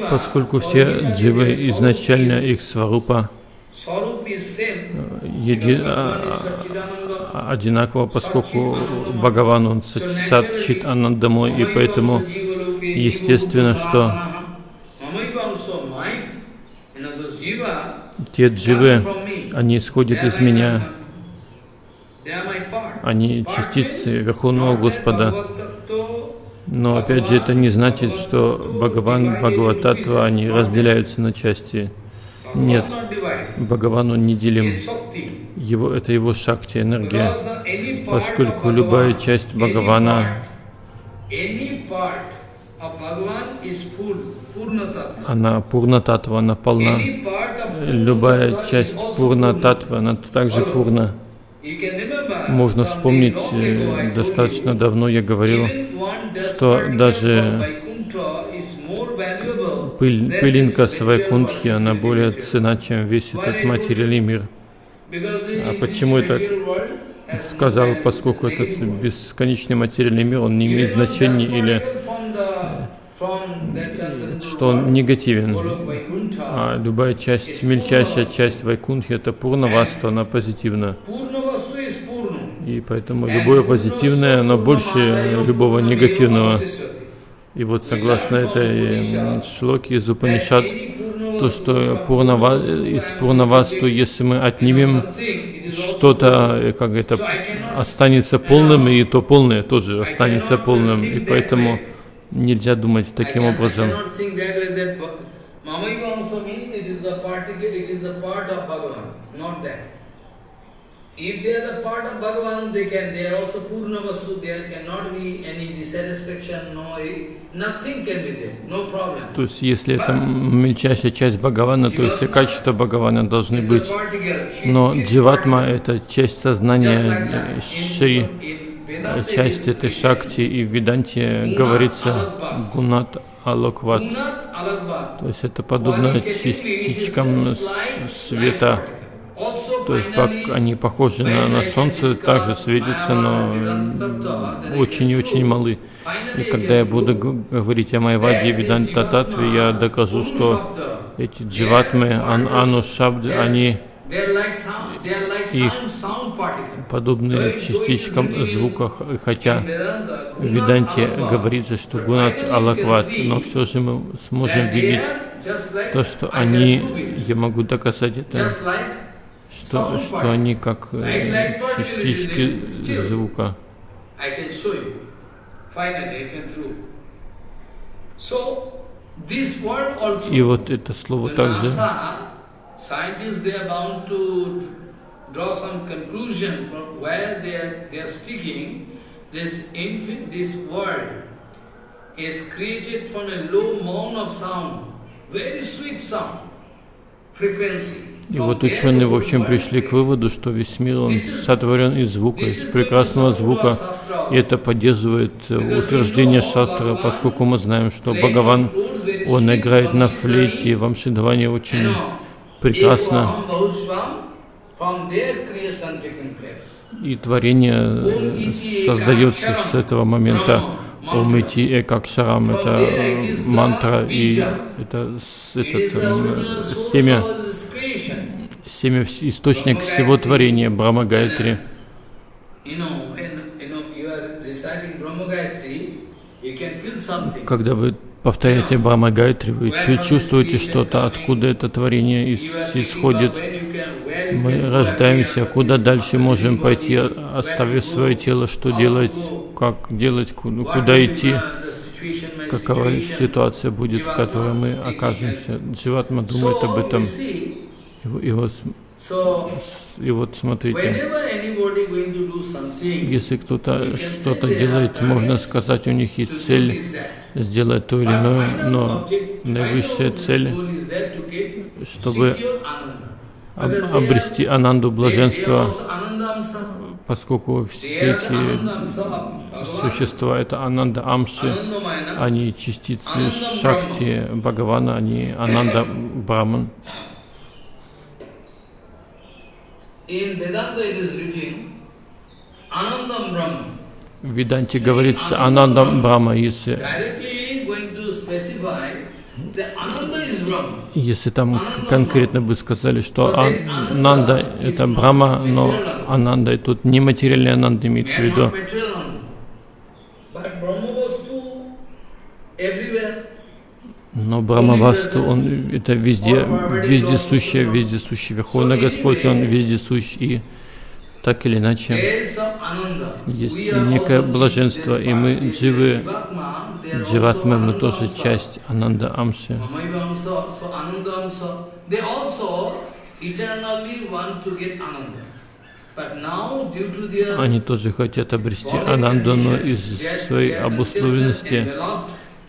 Поскольку все дживы изначально их сварупа одинаково, поскольку Бхагаван он сад чит анандамой, и поэтому естественно, что те дживы, они исходят из меня, они частицы Верховного Господа. Но опять же, это не значит, что Бхагаван, Бхагавататва, они разделяются на части. Нет, Бхагаван он неделим. Это его шакти, энергия. Поскольку любая часть Бхагавана, она пурна-таттва, она полна. Любая часть пурна-таттва, она также пурна. Можно вспомнить, достаточно давно я говорил, что даже пылинка с Вайкунтхи, она более ценна, чем весь этот материальный мир. А почему я так сказал? Поскольку этот бесконечный материальный мир, он не имеет значения, или что он негативен. А любая часть, мельчайшая часть Вайкунтхи, это пурнаваства, она позитивна. И поэтому любое позитивное, оно больше любого негативного. И вот согласно этой шлоке из Упанишад, то, что из пурнавасту, если мы отнимем что-то, как это останется полным, и то полное тоже останется полным. И поэтому нельзя думать таким образом. If they are the part of Bhagavan, they are also Purna Vastu, there cannot be any dissatisfaction, nothing can be there, no problem. То есть, если это мельчайшая часть Бхагавана, то есть все качества Бхагавана должны быть. Но Дживатма — это часть сознания Шри, часть этой Шакти, и в Веданте говорится Гунат Алокват. То есть это подобно частичкам света. То есть они похожи на Солнце, также светятся, но очень и очень малы. И когда я буду говорить о Майваде и Веданта-таттве, я докажу, что эти дживатмы, анушабды, они их подобны частичкам звуков, хотя в Веданте говорится, что гунат алакват, но все же мы сможем видеть то, что они, я могу доказать это, что они как частички звука. И вот это слово также. И вот ученые, в общем, пришли к выводу, что весь мир, он сотворен из звука, из прекрасного звука. И это поддерживает утверждение шастра, поскольку мы знаем, что Бхагаван, он играет на флейте, и в Амшидване очень прекрасно. И творение создается с этого момента. Омити Экакшарам — это мантра, и это семя. Семя — источник всего творения, Брахма Гаятри. Когда вы повторяете Брахма Гаятри, вы чувствуете что-то, откуда это творение исходит. Мы рождаемся, куда дальше можем пойти, оставив свое тело, что делать, как делать, куда идти, какова ситуация будет, в которой мы окажемся. Дживатма думает об этом. И вот И вот смотрите, если кто-то что-то делает, можно сказать, у них есть цель сделать то или иное, но наивысшая цель, чтобы обрести ананду, блаженство, поскольку все эти существа — это ананда амши, они частицы шакти Бхагавана, они ананда брахман. В Веданте говорится «Анандам Брахма». Если там конкретно бы сказали, что Ананда — это Брахма, но Ананда — и тут нематериальный Ананда имеется в виду. Но Брахмавасту, он это везде, вездесущий Верховный Господь, он вездесущ, и так или иначе есть некое блаженство, и мы живы, дживатмы, мы тоже часть Ананда Амши. Они тоже хотят обрести Ананду, но из своей обусловленности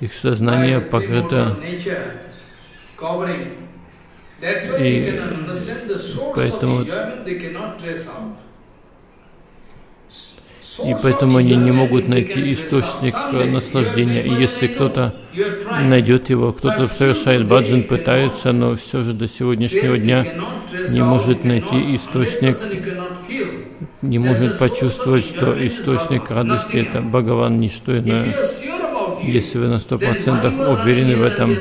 их сознание покрыто, и поэтому они не могут найти источник наслаждения. И если кто-то найдет его, кто-то совершает баджан, пытается, но все же до сегодняшнего дня не может найти источник, не может почувствовать, что источник радости — это Бхагаван, ничто иное. Если вы на 100% уверены в этом,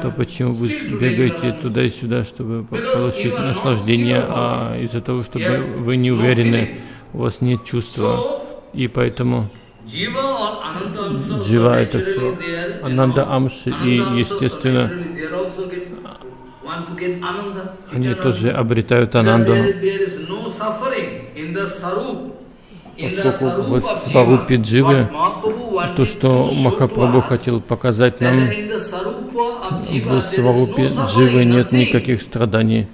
то почему вы бегаете туда и сюда, чтобы получить наслаждение, а из-за того, чтобы вы не уверены, у вас нет чувства, и поэтому джива — это все ананда амши, и, естественно, они тоже обретают ананду. Поскольку в Сварупе Дживы, то, что Махапрабху хотел показать нам, в Сварупе Дживы нет никаких страданий.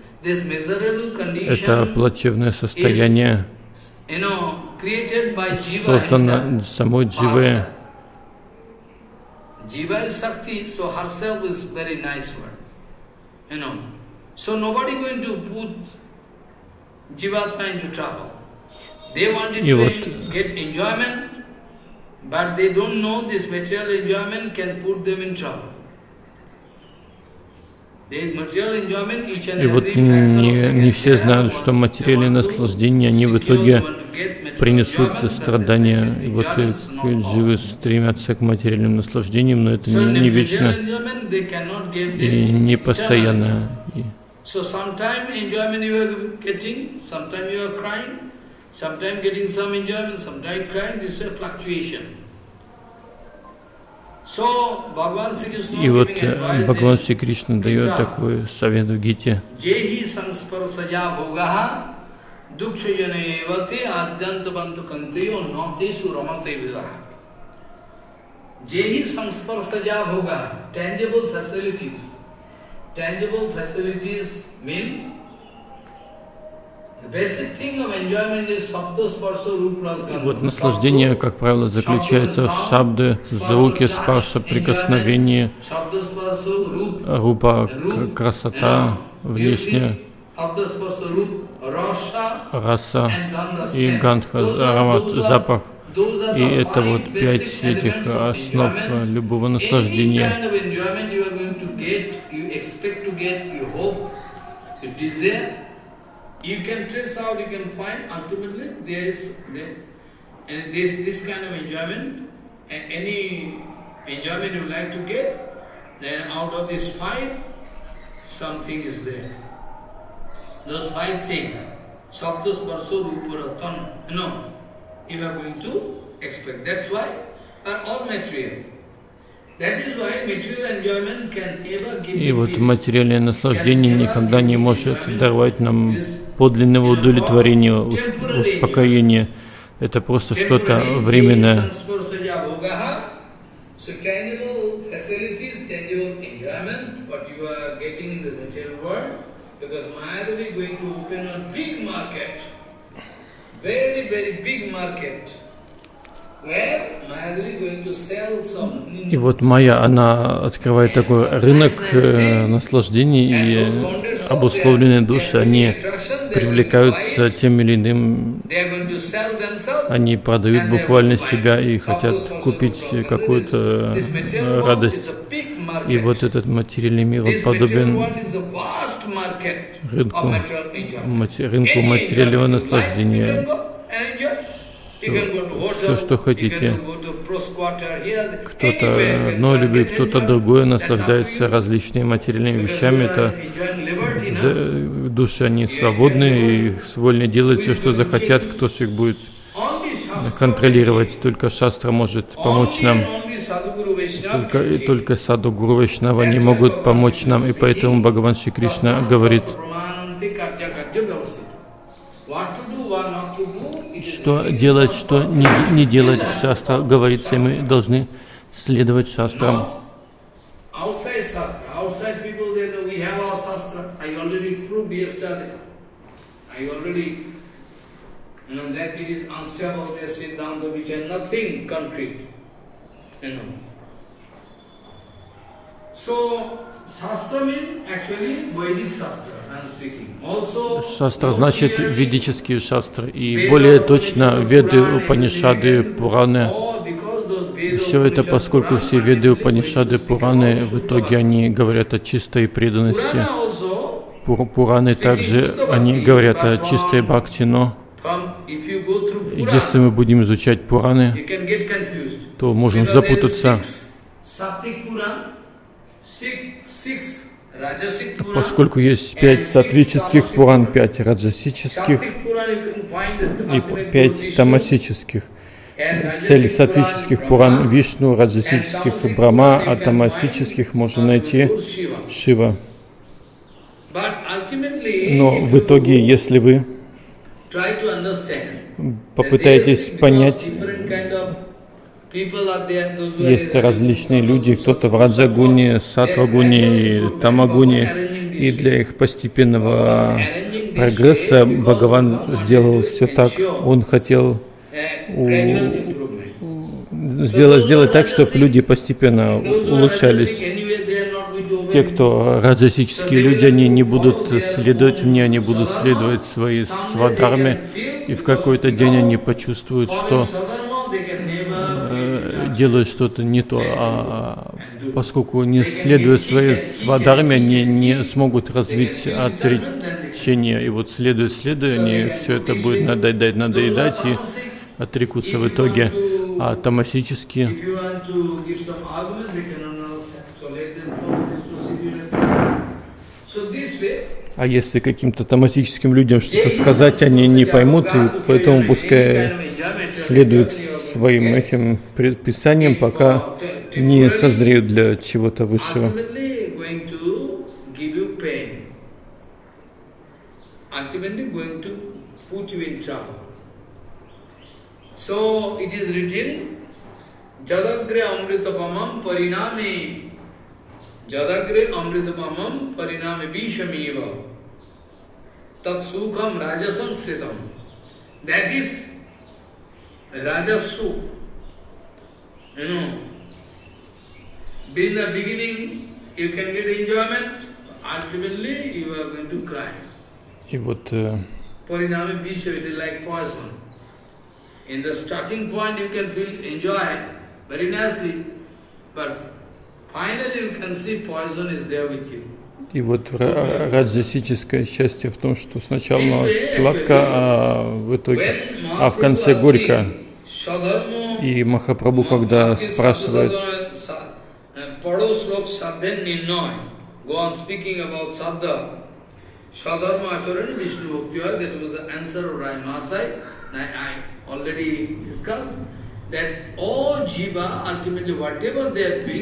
Это плачевное состояние создано самой Дживой. И вот не все знают, что материальные наслаждения, они в итоге принесут страдания. И вот дживы стремятся к материальным наслаждениям, но это не вечно и не постоянно. Sometimes getting some enjoyment, sometimes crying, this is a fluctuation. И вот Бхагаван Шри Кришна дает такой совет в Гите. Jehi Samsparsaja Bhoga, tangible facilities. Tangible facilities mean вот наслаждение, как правило, заключается в шабде, звуке, спарша, прикосновении, рупа, красота внешняя, раса и гандха, аромат, запах. И это вот 5 этих основ любого наслаждения. You can trace out, you can find, ultimately there is this kind of enjoyment, and any enjoyment you like to get, then out of these 5, something is there. Those 5 things, Sapta Sparso Rupa Ratana, you know, you are going to expect. That's why they are all material. И вот материальное наслаждение никогда не может даровать нам подлинного удовлетворения, успокоения. Это просто что-то временное. very, very big market. И вот Майя, она открывает такой рынок наслаждений, и обусловленные души, они привлекаются тем или иным, они продают буквально себя и хотят купить какую-то радость. И вот этот материальный мир, он подобен рынку материального наслаждения. Все, что хотите. Кто-то одно любит, кто-то другое, наслаждается различными материальными вещами. Это души, они свободны и свольно делают все, что захотят. Кто же их будет контролировать? Только шастра может помочь нам. Только садху-гуру вайшнава не могут помочь нам. И поэтому Бхагаван Шри Кришна говорит, что делать, что не делать. Шастра говорится, и мы должны следовать шастрам. Шастра значит ведические шастры, и более точно Веды, Упанишады, Пураны. И все это, поскольку все Веды, Упанишады, Пураны, в итоге они говорят о чистой преданности. Пураны также, они говорят о чистой бхакти, но если мы будем изучать Пураны, то можем запутаться. Поскольку есть 5 саттвических пуран, 5 раджасических и 5 тамасических. Цель саттвических пуран — Вишну, раджасических — Брахма, а тамасических можно найти Шива. Но в итоге, если вы попытаетесь понять, есть различные люди, кто-то в раджагуне, сатвагуне, тамагуне, и для их постепенного прогресса Бхагаван сделал все так. Он хотел сделать так, чтобы люди постепенно улучшались. Те, кто раджасические люди, они не будут следовать мне, они будут следовать своей свадхарме, и в какой-то день они почувствуют, что делают что-то не то, а поскольку не следуя своей свадхарме, они не смогут развить отречение. И вот следуя, они все это будет надоедать и отрекутся в итоге. А тамасические, а если каким-то тамасическим людям что-то сказать, они не поймут, и поэтому пускай следуют своим этим предписаниям, пока не созреют для чего-то высшего. Rajasu, in the beginning you can get enjoyment, ultimately you are going to cry. И вот Pariname Bisha, it is like poison. In the starting point you can feel enjoy very nicely, but finally you can see poison is there with you. И вот раджасическое счастье в том, что сначала сладко, а в конце горько. И Махапрабху, когда спрашивает, и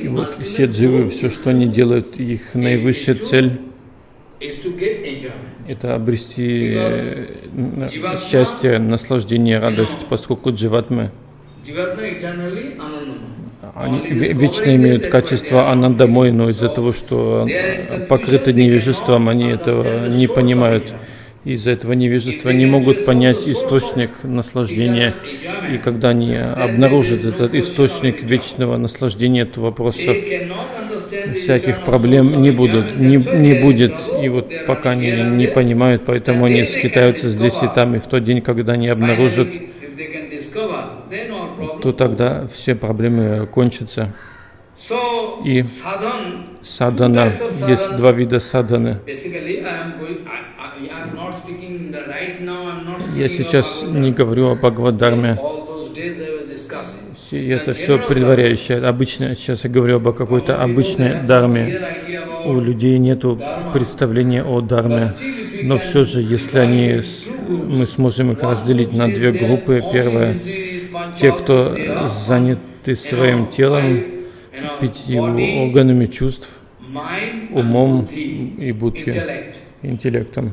вот все дживы, все, что они делают, их наивысшая цель — это обрести счастье, наслаждение, радость, поскольку дживатмы, они вечно имеют качество анандамой, но из-за того, что покрыты невежеством, они этого не понимают. из-за этого невежества не могут понять источник наслаждения. И когда они обнаружат этот источник вечного наслаждения, то вопросов, всяких проблем не будет. И вот пока они не понимают, поэтому они скитаются здесь и там. И в тот день, когда они обнаружат, то тогда все проблемы кончатся. И садхана, есть два вида садханы. Я сейчас не говорю о Бхагавад-дхарме, это все предваряющее. Обычно сейчас я говорю об какой-то обычной дарме. У людей нет представления о дарме, но все же, если они, мы сможем их разделить на две группы. Первая – те, кто заняты своим телом, пятью органами чувств, умом и будхи, интеллектом.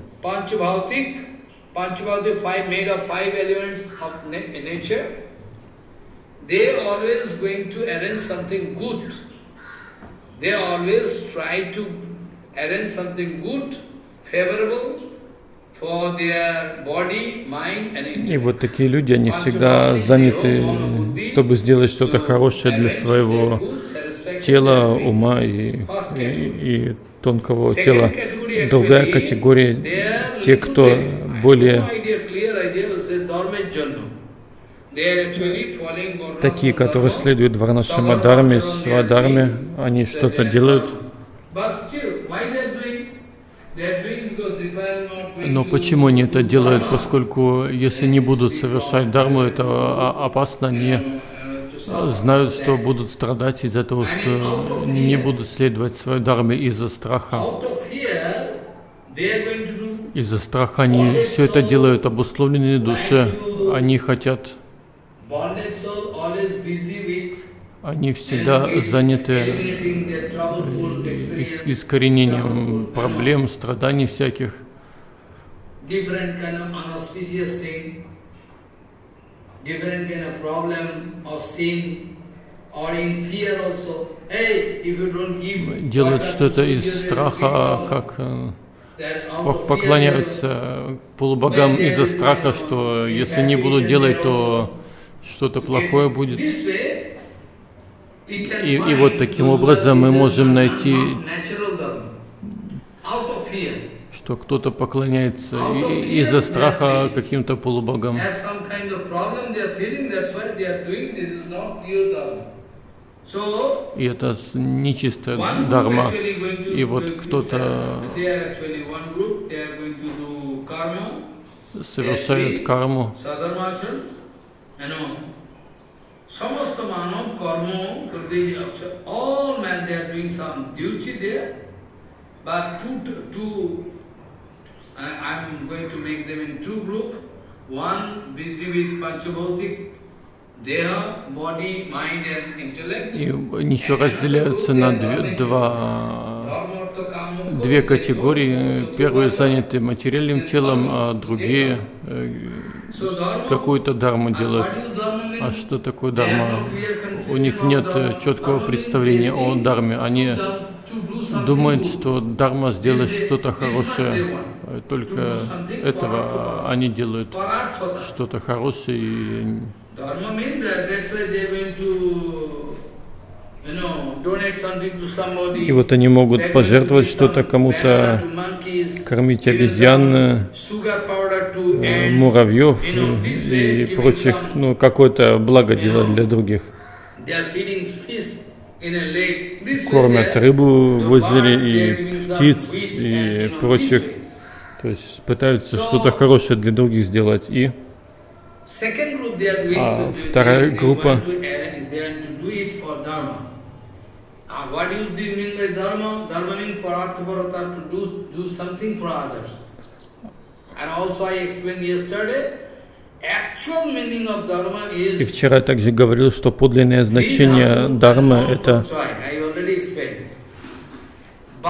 И вот такие люди, они всегда заняты, чтобы сделать что-то хорошее для своего тела, ума и тонкого тела. Другая категория, те, кто более такие, которые следуют варнашрама дхарме, свадхарме, они что-то делают. Но почему они это делают? Поскольку если не будут совершать дхарму, это опасно, они знают, что будут страдать из-за того, что не будут следовать своей дхарме из-за страха. Из-за страха они все это делают, обусловленные души, они хотят, они всегда заняты искоренением проблем, страданий всяких. Делают что-то из страха, как поклоняются полубогам из-за страха, что если не будут делать, то что-то плохое будет. И вот таким образом мы можем найти, что кто-то поклоняется из-за страха каким-то полубогам. И это нечистая дарма. И вот кто-то совершает карму. И еще разделяются на две категории. Первые заняты материальным телом, а другие какую-то дарму делают. А что такое дарма? У них нет четкого представления о дарме. Они думают, что дарма сделает что-то хорошее. Только этого они делают, что-то хорошее. И И вот они могут пожертвовать что-то кому-то, кормить обезьян, муравьев и прочих, ну, какое-то благо делать для других. Кормят рыбу в озере, и птиц, и прочих. То есть пытаются что-то хорошее для других сделать. И вторая группа, и вчера я также говорил, что подлинное значение дармы – это с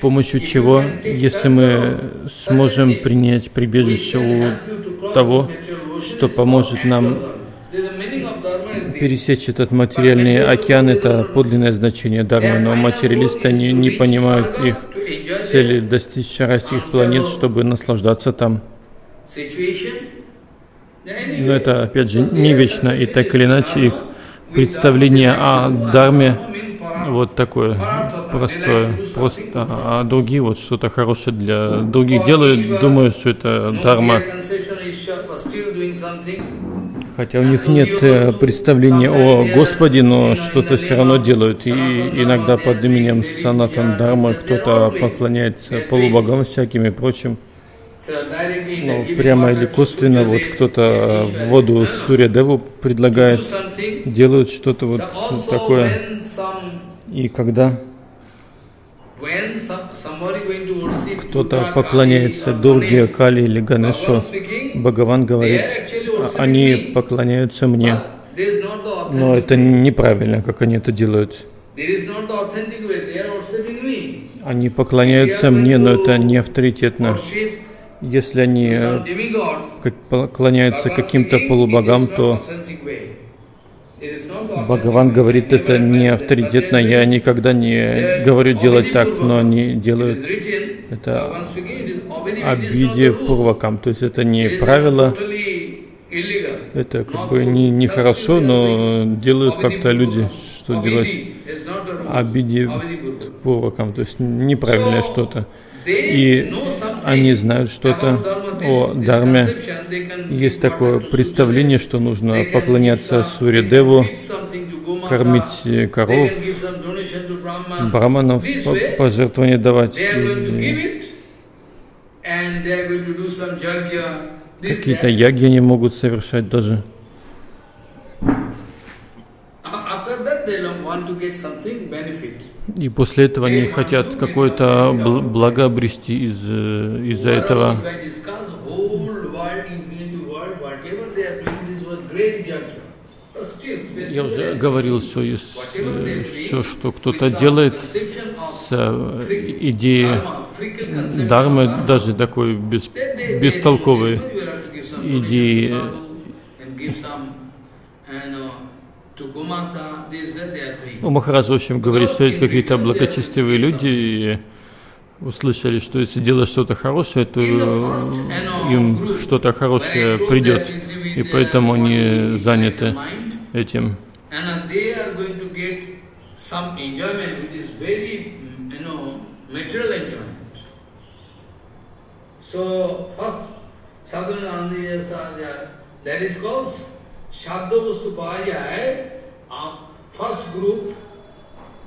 помощью чего, если мы сможем принять прибежище у того, что поможет нам пересечь этот материальный океан, это подлинное значение дармы, но материалисты не понимают их цели достичь райских планет, чтобы наслаждаться там. Но это, опять же, не вечно, и так или иначе их представление о Дхарме вот такое простое, просто, а другие вот что-то хорошее для других делают, думают, что это Дхарма. Хотя у них нет представления о Господе, но что-то все равно делают. И иногда под именем Санатан Дхарма кто-то поклоняется полубогам всяким и прочим. Ну, прямо или косвенно, вот кто-то в воду Сурьядеву предлагает, делают что-то вот такое. И когда кто-то поклоняется Дурге, Кали или Ганешу, Бхагаван говорит, они поклоняются мне, но это неправильно, как они это делают. Они поклоняются мне, но это не авторитетно. Если они поклоняются каким-то полубогам, то Бхагаван говорит, это не авторитетно, я никогда не говорю делать так, но они делают это обиде пурвакам, то есть это не правило, это как бы нехорошо, но делают как-то люди, что делать обиде пурвакам, то есть неправильное что-то. И они знают что-то о Дхарме. Есть такое представление, что нужно поклоняться Сурьядеву, кормить коров, браманов, пожертвования давать, какие-то яги они могут совершать даже. И после этого они хотят какое-то благо обрести из-за этого. Я уже говорил, все, что кто-то делает с идеей Дхармы, даже такой бестолковой идеи, Махарадж, в общем, говорит, что есть какие-то благочестивые люди, и услышали, что если делать что-то хорошее, то им что-то хорошее придет, и поэтому они заняты этим. First group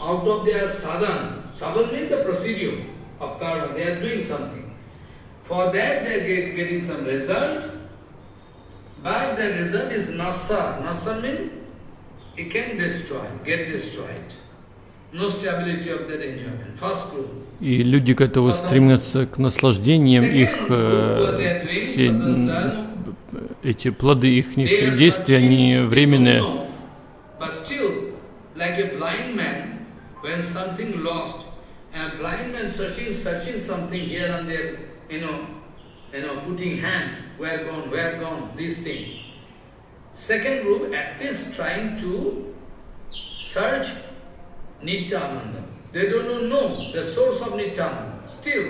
out of their sadhan means the procedure of karma, they are doing something. For that they are getting some result, but the result is nasa. Nasa means it can destroy, get destroyed. No stability of that enjoyment. First group. И люди, которые стремятся к наслаждениям, их эти плоды их действий, они временные. Like a blind man, when something lost, a blind man searching something here and there, putting hand, where gone, this thing. Second group, at least trying to search Nityananda. They don't know the source of Nityananda, still.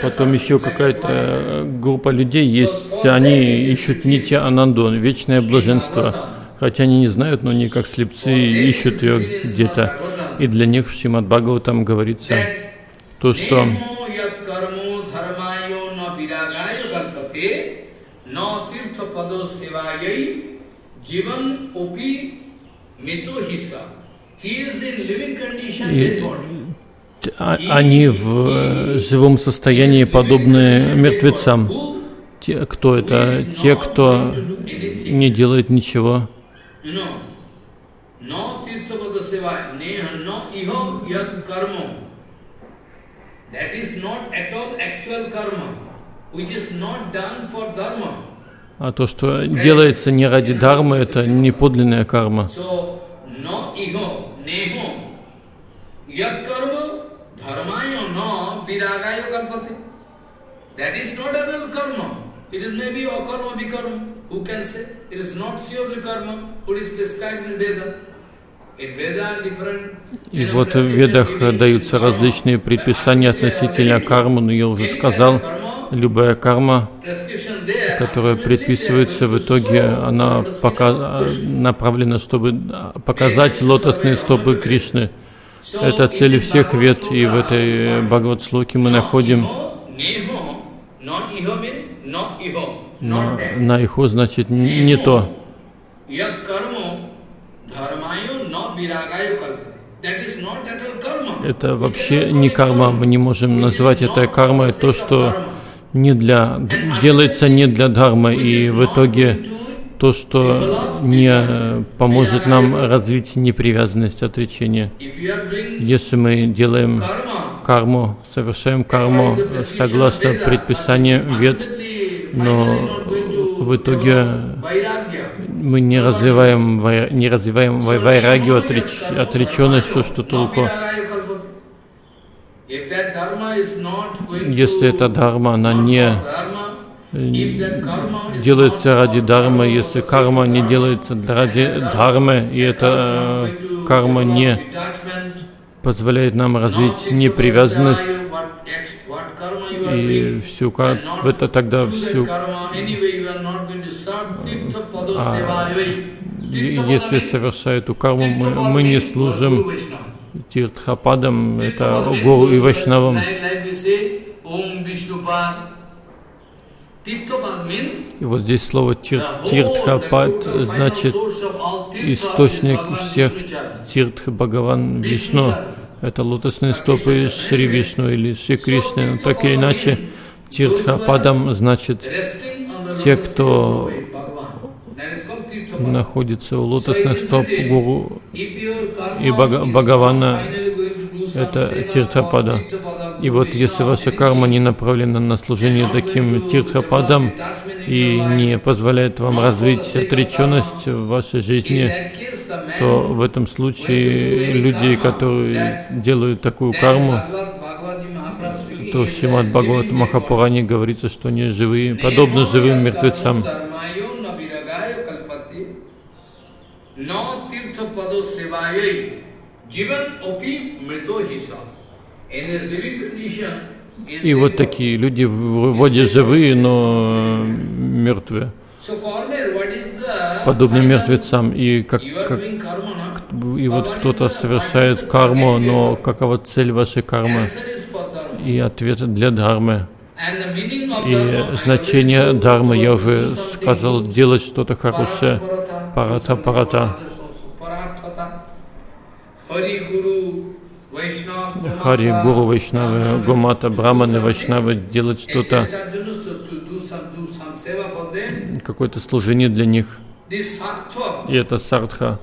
Потом еще какая-то группа людей есть, они ищут Нитянанду, вечное блаженство. Хотя они не знают, но они как слепцы ищут ее где-то. И для них в Шримад Бхагаватам говорится то, что они в живом состоянии подобны мертвецам. Те, кто это? Те, кто не делает ничего. No tirthapada sevaya, no iho yad karma. That is not at all actual karma, which is not done for dharma. А то, что делается не ради дхармы, это не подлинная карма. So, no iho, neho, yad karma, dharmayo no viragayo kalpate. That is not at all karma. It is maybe akarma, vikarma. Who can say? It is not surely karma, what is prescribed in Veda. И вот в Ведах даются различные предписания относительно кармы, но я уже сказал, любая карма, которая предписывается, в итоге она направлена, чтобы показать лотосные стопы Кришны. Это цель всех вед, и в этой Бхагавад-слоке мы находим на ихо значит не то. Это вообще не карма, мы не можем назвать это кармой, то, что не для, делается не для дхармы, и в итоге то, что не поможет нам развить непривязанность, отречение. Если мы делаем карму, совершаем карму согласно предписаниям вед, но в итоге мы не развиваем вайрагию, отреченность, то, что толку. Если эта дхарма, она не делается ради дхармы, если карма не делается ради дхармы, и эта карма не позволяет нам развить непривязанность, и всю это тогда всю. Если совершая эту карму, мы не служим тиртхападам, это гуру и вайшнавам. И вот здесь слово тиртхапад значит источник всех тиртх Бхагаван Вишну. Это лотосные стопы Шри Вишну или Шри Кришны. Но так или иначе, тиртхападам значит те, кто находится у лотосных стоп Гуру и Бхагавана, это тиртхапада. И вот если ваша карма не направлена на служение таким тиртхападам и не позволяет вам развить отреченность в вашей жизни, то в этом случае люди, которые делают такую карму, то в Шримад Бхагават Махапуране говорится, что они живые, подобно живым мертвецам. И вот такие люди вроде живые, но мертвые, подобно мертвецам. И вот кто-то совершает карму, но какова цель вашей кармы? И ответ для дхармы. И значение дхармы, я уже сказал, делать что-то хорошее. Парата, парата. Хари, гуру, вайшнавы, гомата, браманы, вайшнавы, делать что-то, какое-то служение для них. И это сартха,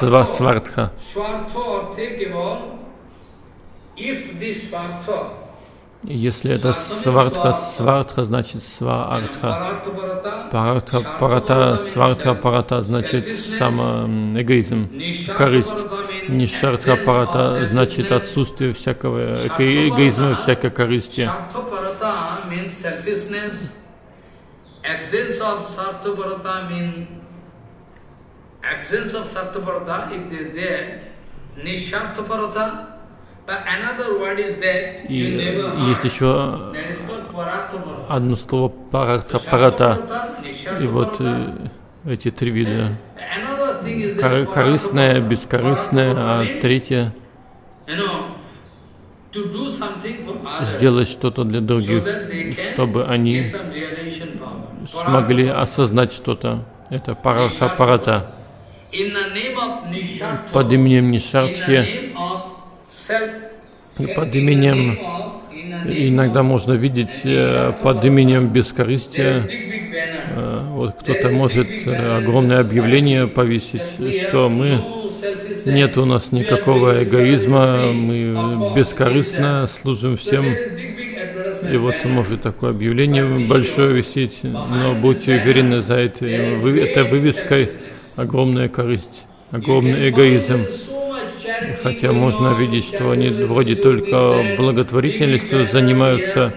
свартха. Если это свартха, свартха значит сваартха. Паратха, парата, свартха, парата значит самоэгоизм, корысть. Нишартха, парата значит отсутствие всякого эгоизма, всякой корысти. И есть еще одно слово парата, парата. И вот эти три вида. Корыстное, бескорыстное, а третье – сделать что-то для других, чтобы они смогли осознать что-то. Это парата, парата. Под именем Нишартхи, под именем, иногда можно видеть под именем бескорыстия, вот кто-то может огромное объявление повесить, что мы, нет у нас никакого эгоизма, мы бескорыстно служим всем. И вот может такое объявление большое висеть, но будьте уверены, за это вывеской огромная корысть, огромный эгоизм. Хотя можно видеть, что они вроде только благотворительностью занимаются,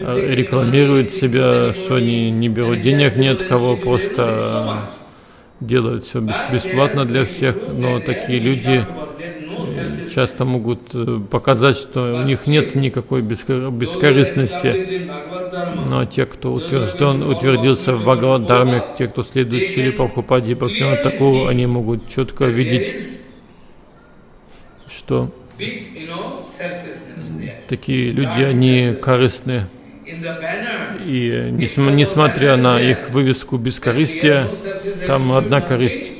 рекламируют себя, что они не берут денег ни от кого, просто делают все бесплатно для всех, но такие люди часто могут показать, что у них нет никакой бескорыстности. Но те, кто утвердился в Бхагавад-дхарме, те, кто следует Шрила Прабхупаде и Бхактивинода Тхакура, они могут четко видеть, что такие люди, они корыстны. И несмотря на их вывеску бескорыстия, там одна корысть.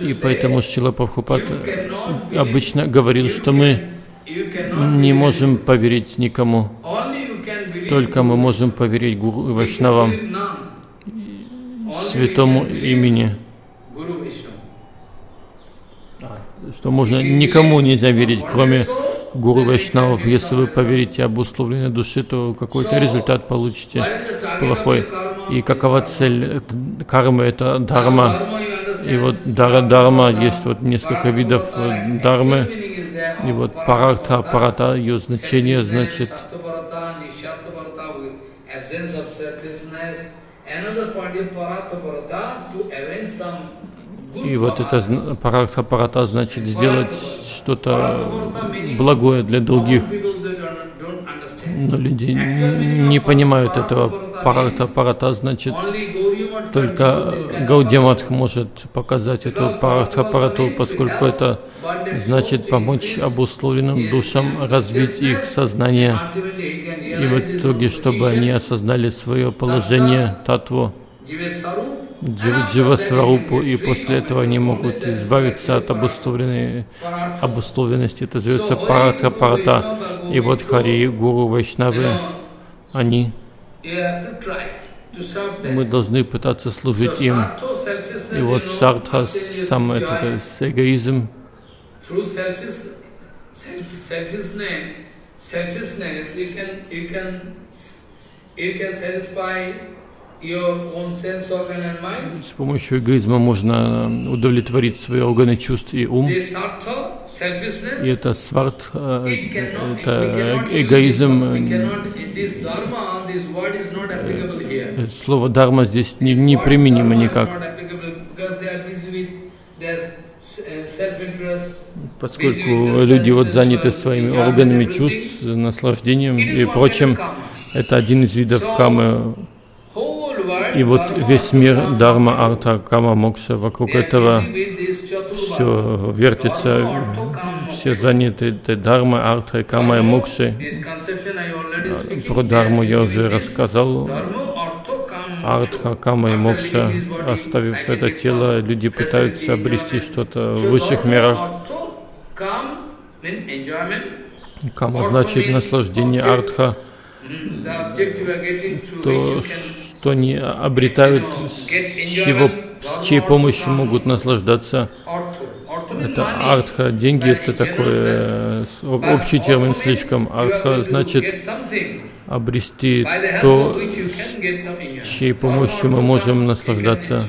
И поэтому Шрила Прабхупад обычно говорил, что мы не можем поверить никому, только мы можем поверить Гуру и Вайшнавам, святому имени. Что можно никому нельзя верить, кроме Гуру Вайшнавов. Если вы поверите обусловленной душе, то какой-то результат получите плохой. И какова цель кармы? Это дарма. И вот дарма есть вот несколько видов дармы. И вот парартха, парата, ее значение значит и вот это парартха парата значит сделать что-то благое для других. Но люди не понимают этого. Парартха парата значит только Гаудия Матх может показать эту парартха парату, поскольку это значит помочь обусловленным душам развить их сознание и в итоге, чтобы они осознали свое положение, татву, джива-сварупу, и после этого они могут избавиться от обусловленности. Это называется парартха парата. И вот Хари, Гуру, Вайшнавы, они, мы должны пытаться служить им. И вот сартха, сам этот эгоизм, с помощью эгоизма можно удовлетворить свои органы чувств и ум. И это свартха, это эгоизм. Слово «дарма» здесь неприменимо никак, поскольку люди вот заняты своими органами чувств, наслаждением и прочим. Это один из видов камы. И вот весь мир дарма, арта, кама, мокша, вокруг этого все вертится, все заняты дармой, артой, камой, мокшей. Про дарму я уже рассказал. Артха, кама и мокша. Оставив это тело, люди пытаются обрести что-то в высших мирах. Кама значит наслаждение, артха то, что они обретают, с чьей помощью могут наслаждаться. Это артха. Деньги — это такой общий термин слишком. Артха значит обрести то, с чьей помощью мы можем наслаждаться.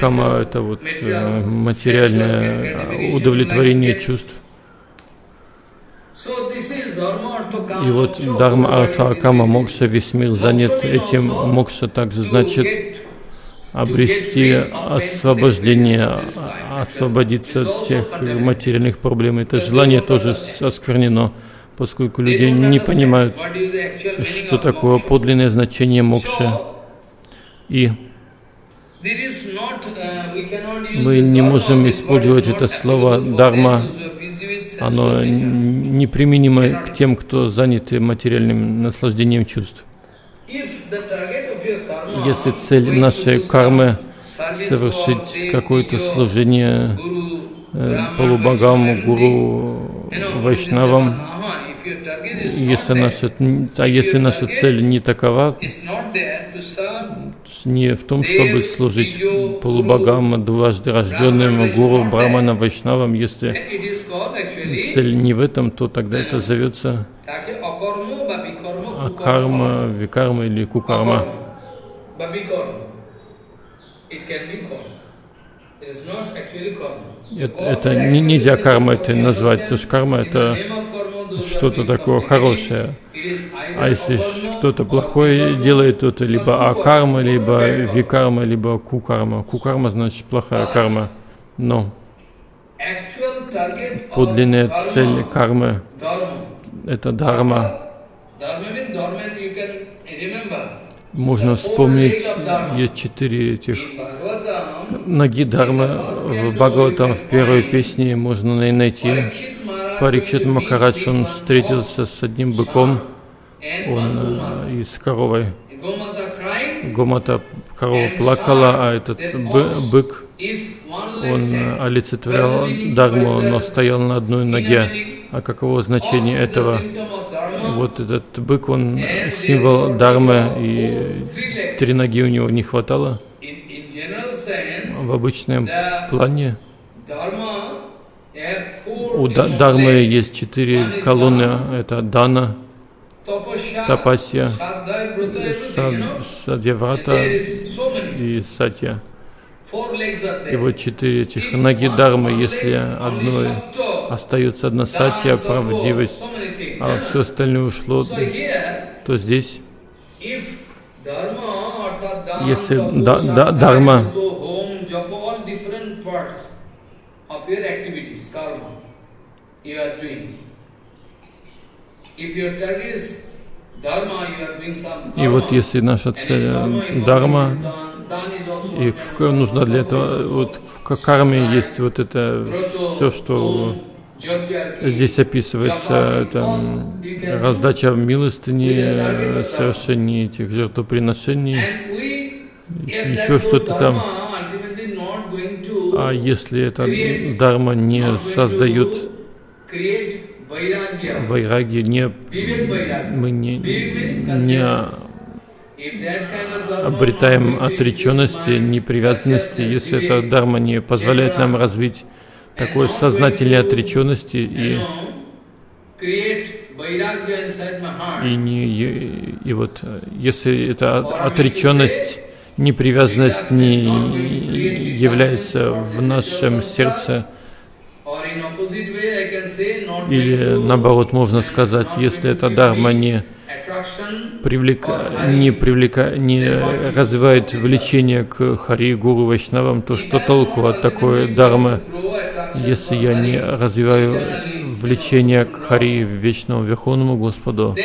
Кама — это вот материальное удовлетворение чувств. И вот дарма, арта, кама, мокша, весь мир занят этим. Мокша также значит обрести освобождение, освободиться от всех материальных проблем. Это желание тоже осквернено, поскольку люди не понимают, что такое подлинное значение мокши. И мы не можем использовать это слово «дарма». Оно неприменимо к тем, кто заняты материальным наслаждением чувств. Если цель нашей кармы — совершить какое-то служение полубогам, гуру, вайшнавам, если наша цель не такова, не в том, чтобы служить полубогам, дважды рожденным, гуру, брахманам, вайшнавам, если цель не в этом, то тогда это зовется акарма, викарма или кукарма. Это нельзя карма это назвать, потому что карма — это что-то такое хорошее. А если кто-то плохой делает, то это либо акарма, либо викарма, либо кукарма. Кукарма значит плохая карма. Но подлинная цель кармы – это дарма. Можно вспомнить, есть 4 этих ноги Дхармы в Бхагаватам, в первой песне можно найти. Парикшит Махарадж, он встретился с одним быком, и с коровой. Гомата, корова плакала, а этот бык, он олицетворял Дхарму, но стоял на одной ноге. А каково значение этого? Вот этот бык, он символ Дхармы, и 3 ноги у него не хватало. В обычном плане у Дхармы есть 4 колонны. Это Дана, Тапасья, Садьяврата и Сатья. И вот 4 этих ноги Дхармы, если одной остается одна Сатья, правдивость, а все остальное ушло, то здесь, если Дхарма, и вот если наша цель Дхарма, и нужно для этого, вот в карме есть вот это все, что здесь описывается, это раздача милостыни, совершение этих жертвоприношений, еще что-то там. А если эта Дхарма не создает вайраги, мы не обретаем отреченности, непривязанности, если эта Дхарма не позволяет нам развить такой сознательной отреченности и вот если эта отреченность, непривязанность не является в нашем сердце, или наоборот можно сказать, если эта Дхарма не развивает влечение к Хари, Гуру, Вайшнавам, то что толку от такой Дхармы, если я не развиваю влечение к Хари, Вечному Верховному Господу,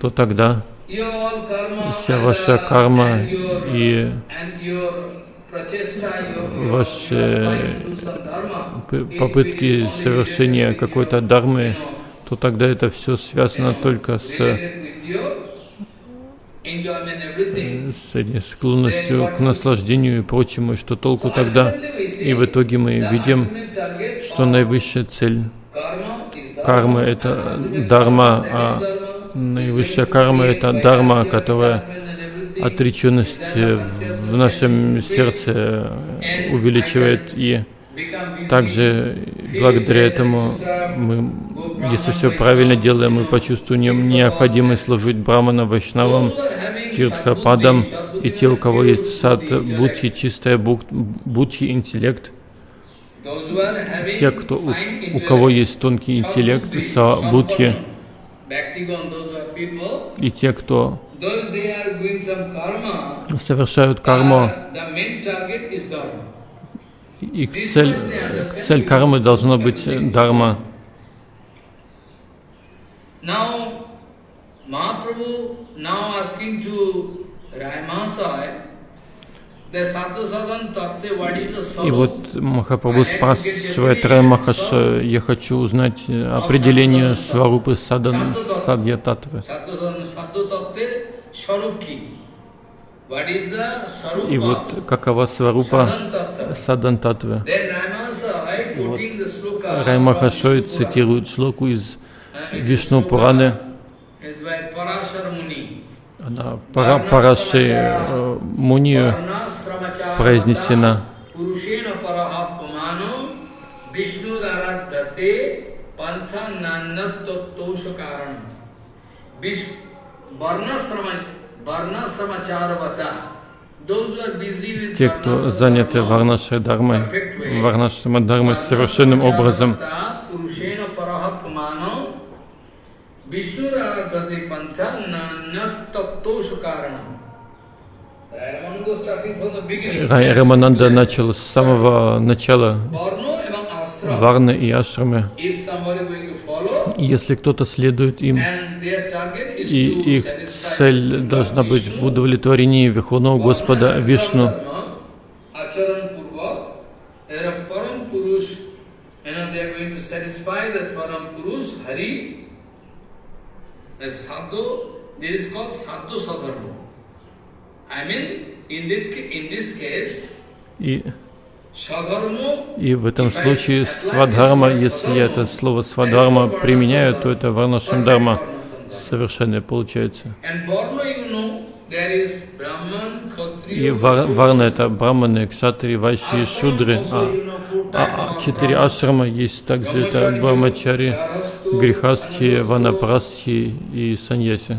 то тогда вся ваша карма и ваши попытки совершения какой-то Дхармы, то тогда это все связано только с склонностью к наслаждению и прочему, и что толку тогда? И в итоге мы видим, что наивысшая цель кармы – это Дхарма, а наивысшая карма – это Дхарма, которая отреченность в нашем сердце увеличивает, и также благодаря этому мы, если все правильно делаем, мы почувствуем необходимость служить Браманам, Вайшнавам, Тирдхападам, и те, у кого есть сад будхи, чистая будхи, интеллект, те, кто, у кого есть тонкий интеллект, са будхи, и те, кто совершают карму, и цель кармы должна быть Дхарма. И вот Махапрабху спрашивает Рай Махаша: я хочу узнать определение сварупы садан садья татвы. И вот какова сварупа садан татвы? Вот Рай Махаша цитирует шлоку из Вишну Пураны. Она Параши Муни произнесена. Те, кто заняты Варнашрама Дхармой совершенным образом, Vishnuragati Panchana Nyattatoshu Karanam. Рай Рамананда начал с самого начала варны и ашрамы. Если кто-то следует им, и их цель должна быть в удовлетворении верховного Господа Вишну, и в этом случае свадхарма, если я это слово свадхарма применяю, то это варнашандхарма совершенное получается. И варна — это брахманы, кшатри, вайши, шудры. Четыре ашрама есть также, это брахмачари, грехасти, ванапрасти и саньяси.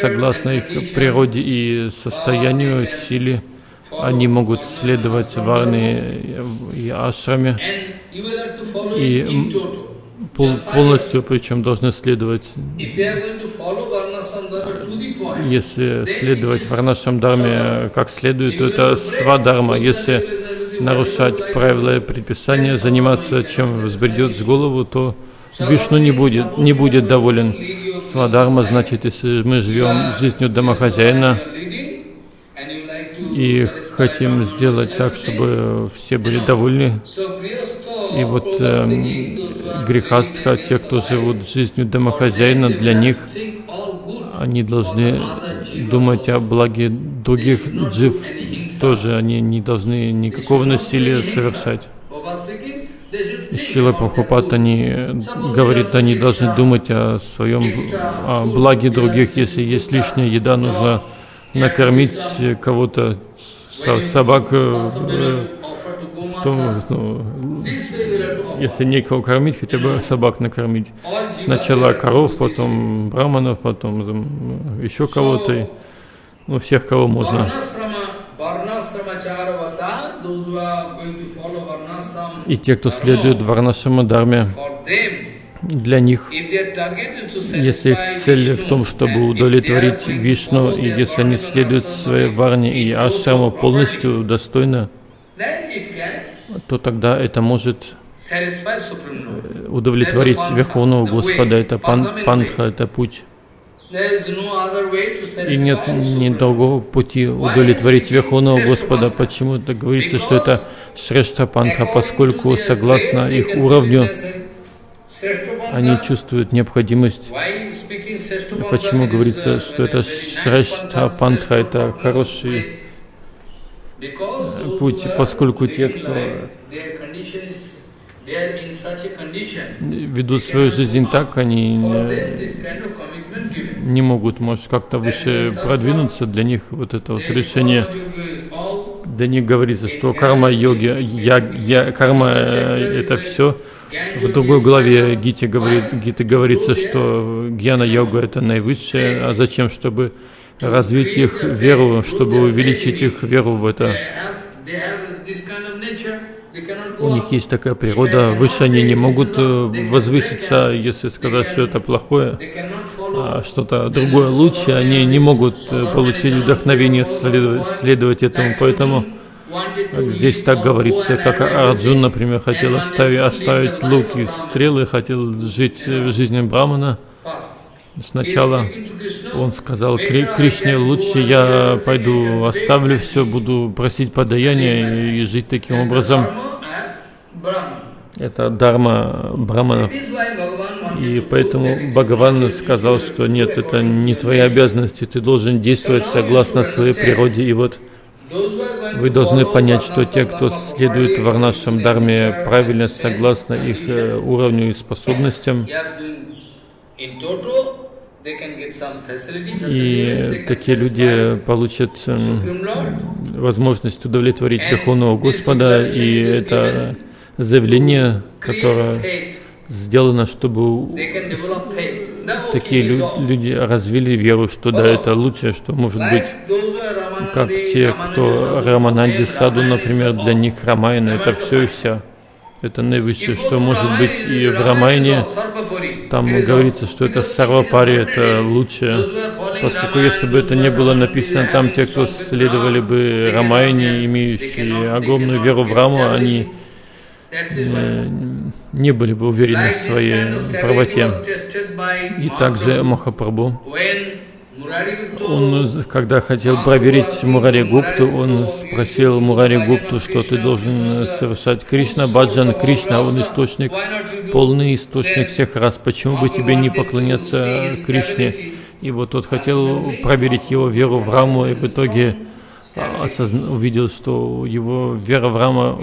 Согласно их природе и состоянию, силе, они могут следовать варне и ашраме, и полностью, причем должны следовать. Если следовать варнашандхарме как следует, то это свадхарма. Если нарушать правила и предписания, заниматься чем взбредет с голову, то Вишну не будет доволен. Свадхарма значит, если мы живем жизнью домохозяина и хотим сделать так, чтобы все были довольны. И вот грехастха, те, кто живут жизнью домохозяина, для них они должны думать о благе других джив тоже, они не должны никакого насилия совершать. Шрила Прабхупад говорит, они должны думать о своем благе других. Если есть лишняя еда, нужно накормить кого-то, собак. Если некого кормить, хотя бы собак накормить. Сначала коров, потом брахманов, потом еще кого-то, ну всех, кого можно. И те, кто следует варнашрама-дхарме, для них, если их цель в том, чтобы удовлетворить Вишну, и если они следуют своей варне и ашраму полностью достойно, то тогда это может удовлетворить Верховного Господа. Это пантха, это путь. И нет ни другого пути удовлетворить Верховного Господа. Почему так говорится, что это Шрештхапантха? Поскольку согласно их уровню они чувствуют необходимость. И почему говорится, что это Шрештхапантха, это хороший путь, поскольку те, кто ведут свою жизнь так, они не могут, может, как-то выше продвинуться. Для них вот это вот решение, для них говорится, что карма-йоги, карма — это все. В другой главе Гиты говорится, что гьяна-йога — это наивысшее. А зачем? Чтобы развить их веру, чтобы увеличить их веру в это. У них есть такая природа, выше они не могут возвыситься, если сказать, что это плохое, а что-то другое лучше, они не могут получить вдохновение следовать этому. Поэтому здесь так говорится, как Арджун, например, хотел оставить лук и стрелы, хотел жить жизнью брахмана. Сначала он сказал Кришне: лучше я пойду оставлю все, буду просить подаяния и жить таким образом. Это дарма брахманов. И поэтому Бхагаван сказал, что нет, это не твои обязанности, ты должен действовать согласно своей природе. И вот вы должны понять, что те, кто следует варнашрама-дхарме правильно, согласно их уровню и способностям, и такие люди получат возможность удовлетворить Верховного Господа, и это заявление, которое сделано, чтобы такие люди развили веру, что да, это лучшее, что может быть. Как те, кто Рамананди Саду, например, для них Рамайна — это все и вся. Это наивысшее, что может быть и в Рамайне. Там говорится, что это Сарвапари, это лучшее. Поскольку если бы это не было написано, там те, кто следовали бы Рамайне, имеющие огромную веру в Раму, они не были бы уверены в своей правоте. И также Махапрабху, он, когда хотел проверить Мурари Гупту, он спросил Мурари Гупту, что ты должен совершать Кришна, Баджан, Кришна, он источник, полный источник всех рас, почему бы тебе не поклоняться Кришне? И вот тот хотел проверить его веру в Раму, и в итоге увидел, что его вера в Раму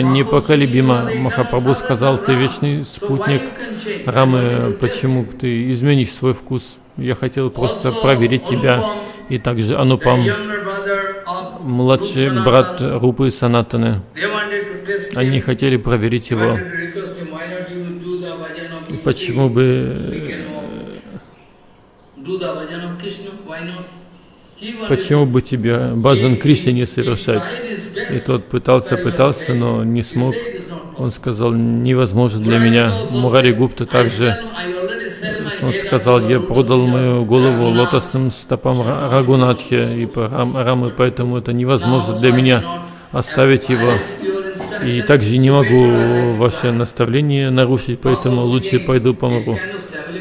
непоколебима. Махапрабху сказал, ты вечный спутник Рамы, почему ты изменишь свой вкус? Я хотел просто проверить тебя. И также Анупам, младший брат Рупы Санатаны, они хотели проверить его. Почему бы... Почему бы тебе Баджан Кришне не совершать? И тот пытался, но не смог. Он сказал, невозможно для меня. Мурари Гупта также, он сказал, я продал мою голову лотосным стопам Рагунатхи и Рамы, поэтому это невозможно для меня оставить его. И также не могу ваше наставление нарушить, поэтому лучше пойду помогу.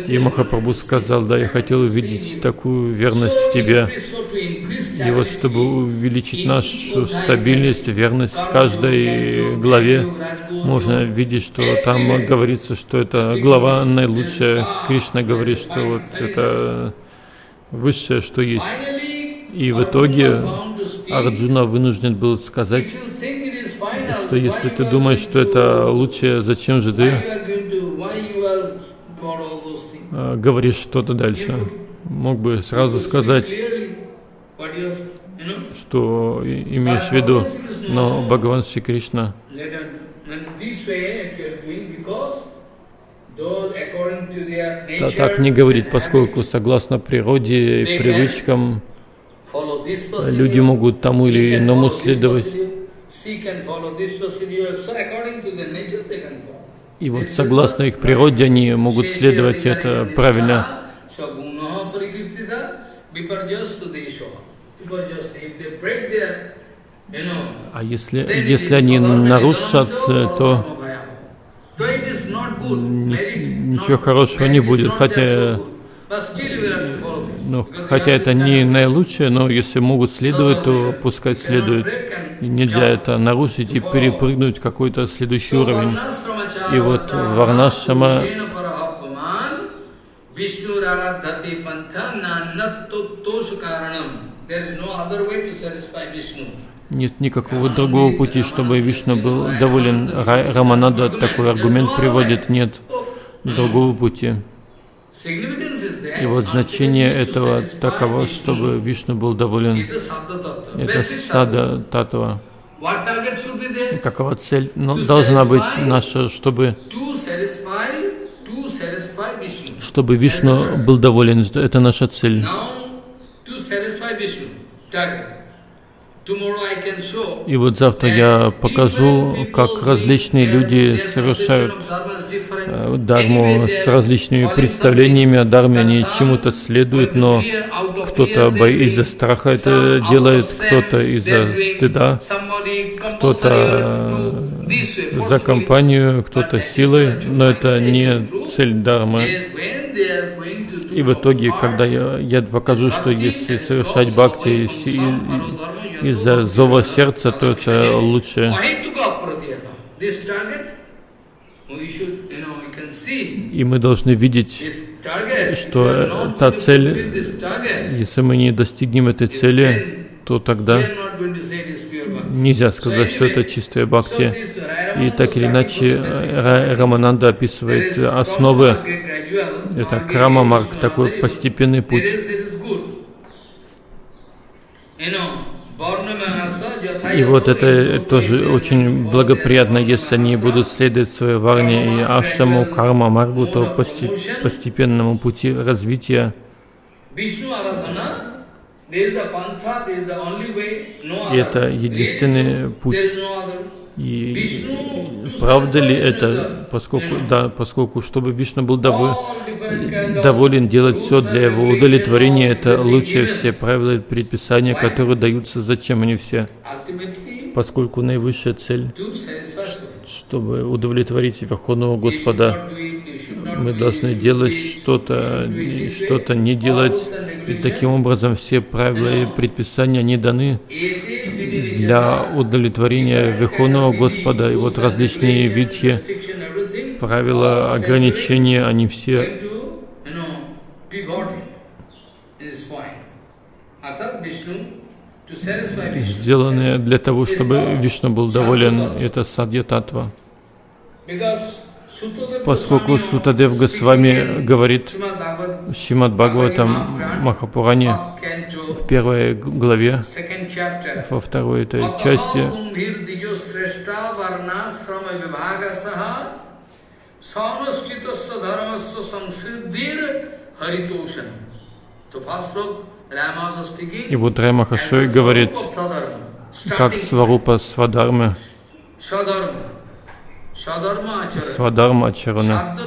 И Махапрабху сказал, да, я хотел увидеть такую верность в тебе. И вот чтобы увеличить нашу стабильность, верность в каждой главе, можно видеть, что там говорится, что это глава наилучшая. Кришна говорит, что вот это высшее, что есть. И в итоге Арджуна вынужден был сказать, что если ты думаешь, что это лучшее, зачем же ты говоришь что-то дальше? Мог бы сразу сказать, что имеешь в виду, но Бхагаван Шри Кришна. Так не говорит, поскольку согласно природе и привычкам люди могут тому или иному следовать. И вот согласно их природе они могут следовать это правильно. А если они нарушат, то ничего хорошего не будет. Хотя это не наилучшее, но если могут следовать, то пускай следует. И нельзя это нарушить и перепрыгнуть в какой-то следующий уровень. И вот Варнашрама нет никакого другого пути, чтобы Вишну был доволен. Раманада такой аргумент приводит, нет другого пути. И вот значение этого таково, чтобы Вишну был доволен. Это сада татва. Какова цель должна быть наша, чтобы Вишну был доволен. Это наша цель. И вот завтра я покажу, как различные люди совершают дарму с различными представлениями о дарме. Они чему-то следуют, но кто-то из-за страха это делает, кто-то из-за стыда, кто-то за компанию, кто-то силой, но это не цель дармы. И в итоге, когда я покажу, что если совершать бхакти из-за зова сердца, то это лучше. И мы должны видеть, что та цель, если мы не достигнем этой цели, то тогда нельзя сказать, что это чистая бхакти. И так или иначе, Рамананда описывает основы. Это крама-марк, такой постепенный путь. И вот это тоже очень благоприятно, если они будут следовать своей варне и ашраму, карма-маргу, то постепенному пути развития. И это единственный путь. И правда ли это, поскольку, да, поскольку чтобы Вишну был доволен делать все для его удовлетворения, это лучшие все правила и предписания, которые даются, зачем они все? Поскольку наивысшая цель, чтобы удовлетворить Верховного Господа, мы должны делать что-то, что-то не делать. И таким образом все правила и предписания не даны для удовлетворения Верховного Господа. И вот различные витхи, правила, ограничения, они все... сделаны для того, чтобы Вишну был доволен. Это садья-таттва. Поскольку Сутадев Госвами говорит в Шримад-Бхагаватам Махапуране в 1 главе, во 2 этой части, и вот Рай Махашой говорит, как Сварупа Свадхармы, Свадхарма Ачарана.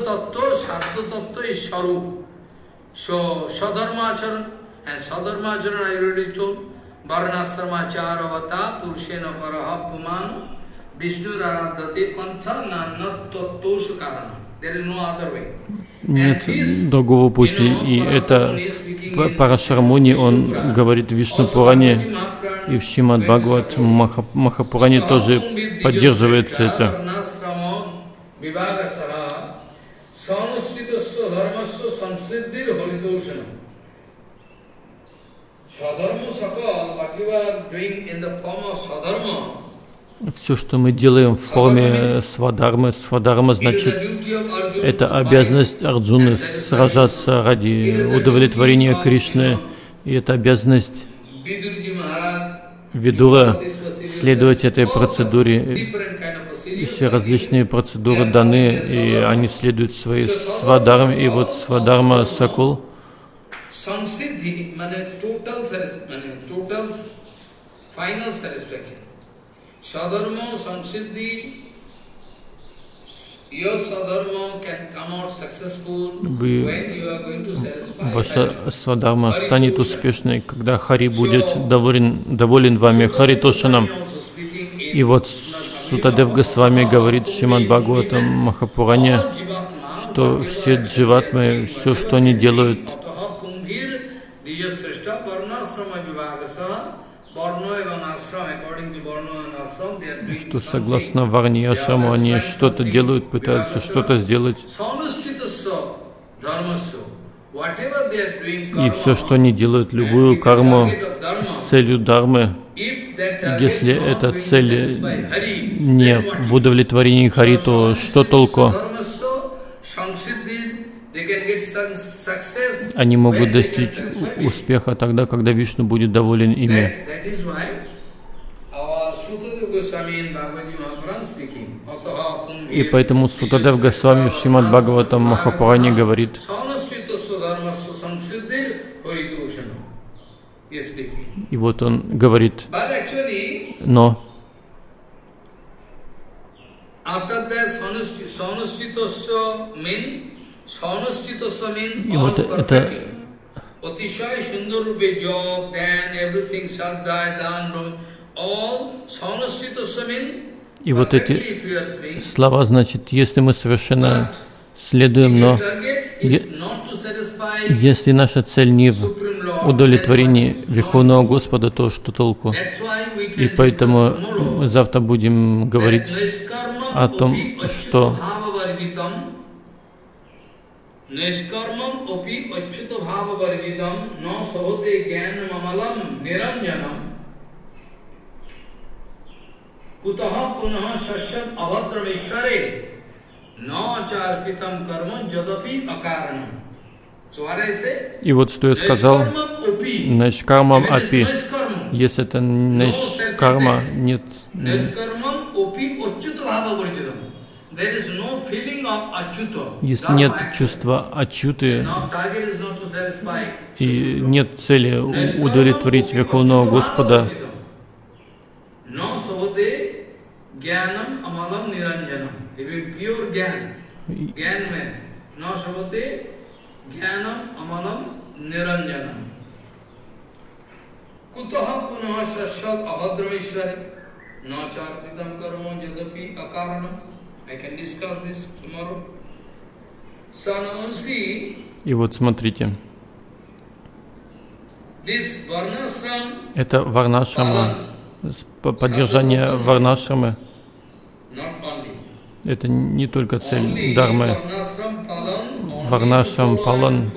Нет другого пути, и это Парашармони, он говорит в Вишну-пуране, и в Шримад-Бхагават Махапуране тоже поддерживается это. Все, что мы делаем в форме свадхармы, свадхарма значит, это обязанность Арджуны сражаться ради удовлетворения Кришны, и это обязанность Видура следовать этой процедуре. И все различные процедуры даны, и они следуют своей свадхарме, и вот свадхарма сакул. Sadharma Samsiddhi, your Sadharma can come out successful when you are going to satisfy. Ваша Свадхарма станет успешной, когда Хари будет доволен вами, Хари Тошанам. И вот Сутадев Госвами говорит в Шримад-Бхагаватам Махапуране, что все дживатмы, все, что они делают, что согласно Варни и Ашраму они что-то делают, пытаются что-то сделать. И все, что они делают, любую карму с целью Дармы, если эта цель не в удовлетворении Хари, то что толку? Они могут достичь успеха тогда, когда Вишну будет доволен ими. И поэтому Сутадев Госвами в Шримад-Бхагаватам Махапуране говорит, и вот он говорит, но и вот это и вот эти слова, значит, если мы совершенно следуем, но если наша цель не в удовлетворении Верховного Господа, то что толку? И поэтому мы завтра будем говорить о том, что Nishkarmam opi achyuta bhava vargitam no sahote gyanam amalam niranjanam kutaha punaha shashat avadram ishvare no acharpitam karma jadapi akaranam. И вот что я сказал, Нишкармам опи, если это Нишкарма, нет. Если нет чувства Ачюты и нет цели удовлетворить Верховного Господа, Jnanam amalam niranjanam. It will be pure jnana. Jnana man. Nasavate jnanam amalam niranjanam. Kutaha punaha sashat abhadramishwari. Na charpitam karma jadapi akaranam. I can discuss this tomorrow. И вот смотрите. Это варнашрама, поддержание варнашрамы. Это не только цель Дхармы. Варнашрам палан.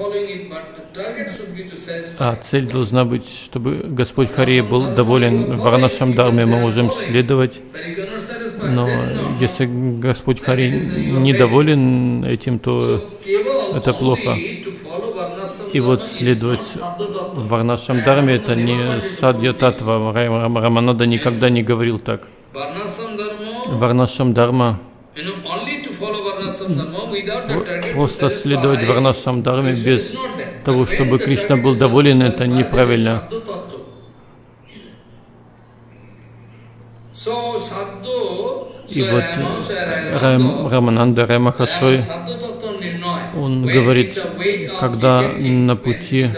А цель должна быть, чтобы Господь Хари был доволен. Варнашрам Дхарме мы можем следовать. Но если Господь Хари недоволен этим, то это плохо. И вот следовать Варнашрам Дхарме — это не Садья Татва. Рамананда никогда не говорил так. Варнашрам Дхарма, просто следовать Варнашрам Дхарме без того, чтобы Кришна был доволен, это неправильно. И вот Рамананда Рай Махасой, он говорит, когда на пути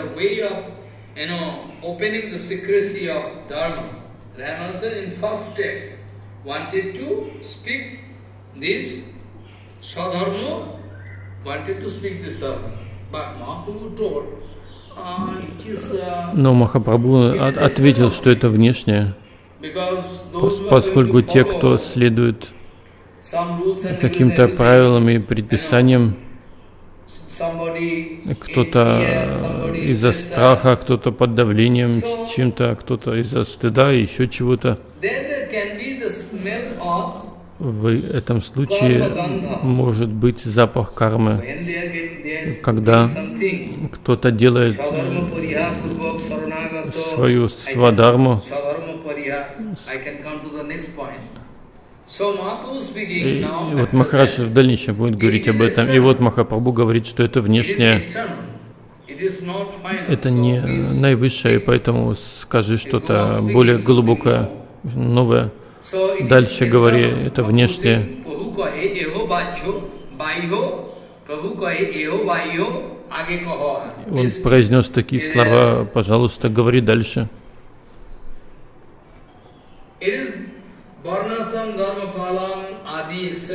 но Махапрабху ответил, что это внешнее. Поскольку те, кто следует каким-то правилам и предписаниям, кто-то из-за страха, кто-то под давлением чем-то, кто-то из-за стыда, еще чего-то, в этом случае может быть запах кармы, когда кто-то делает свою свадарму. И вот Махарадж в дальнейшем будет говорить об этом. И вот Махапрабху говорит, что это внешнее, это не наивысшее, поэтому скажи что-то более глубокое, новое. Дальше говори, это внешнее. Он произнес такие слова, пожалуйста, говори дальше. Varnasam dharma palam adi etc.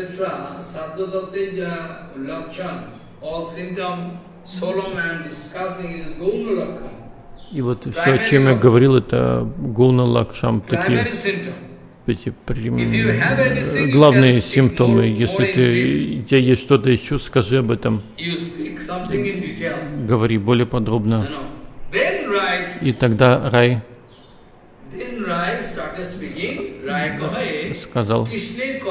Sadhatateja lakshan. All symptoms solemn and discussing is Gauna Laksham. И вот все, о чем я говорил, это Гауна Лакшам, такие главные симптомы. Если у тебя есть что-то еще, скажи об этом. Говори более подробно. И тогда Рай сказал, ты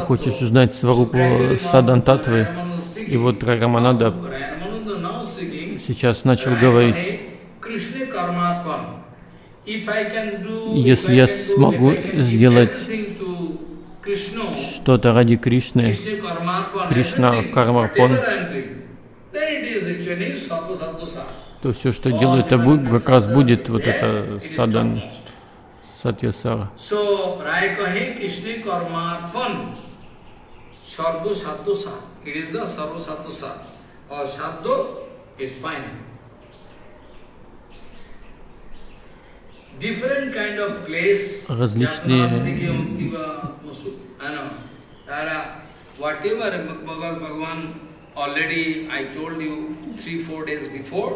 хочешь узнать сварупу садан татвы, и вот Рай Рамананда сейчас начал говорить. Если я смогу сделать что-то ради Кришны, Кришна Кармарпон, то все, что делаю, это будет, как раз будет вот это садан сатьясара. Различные и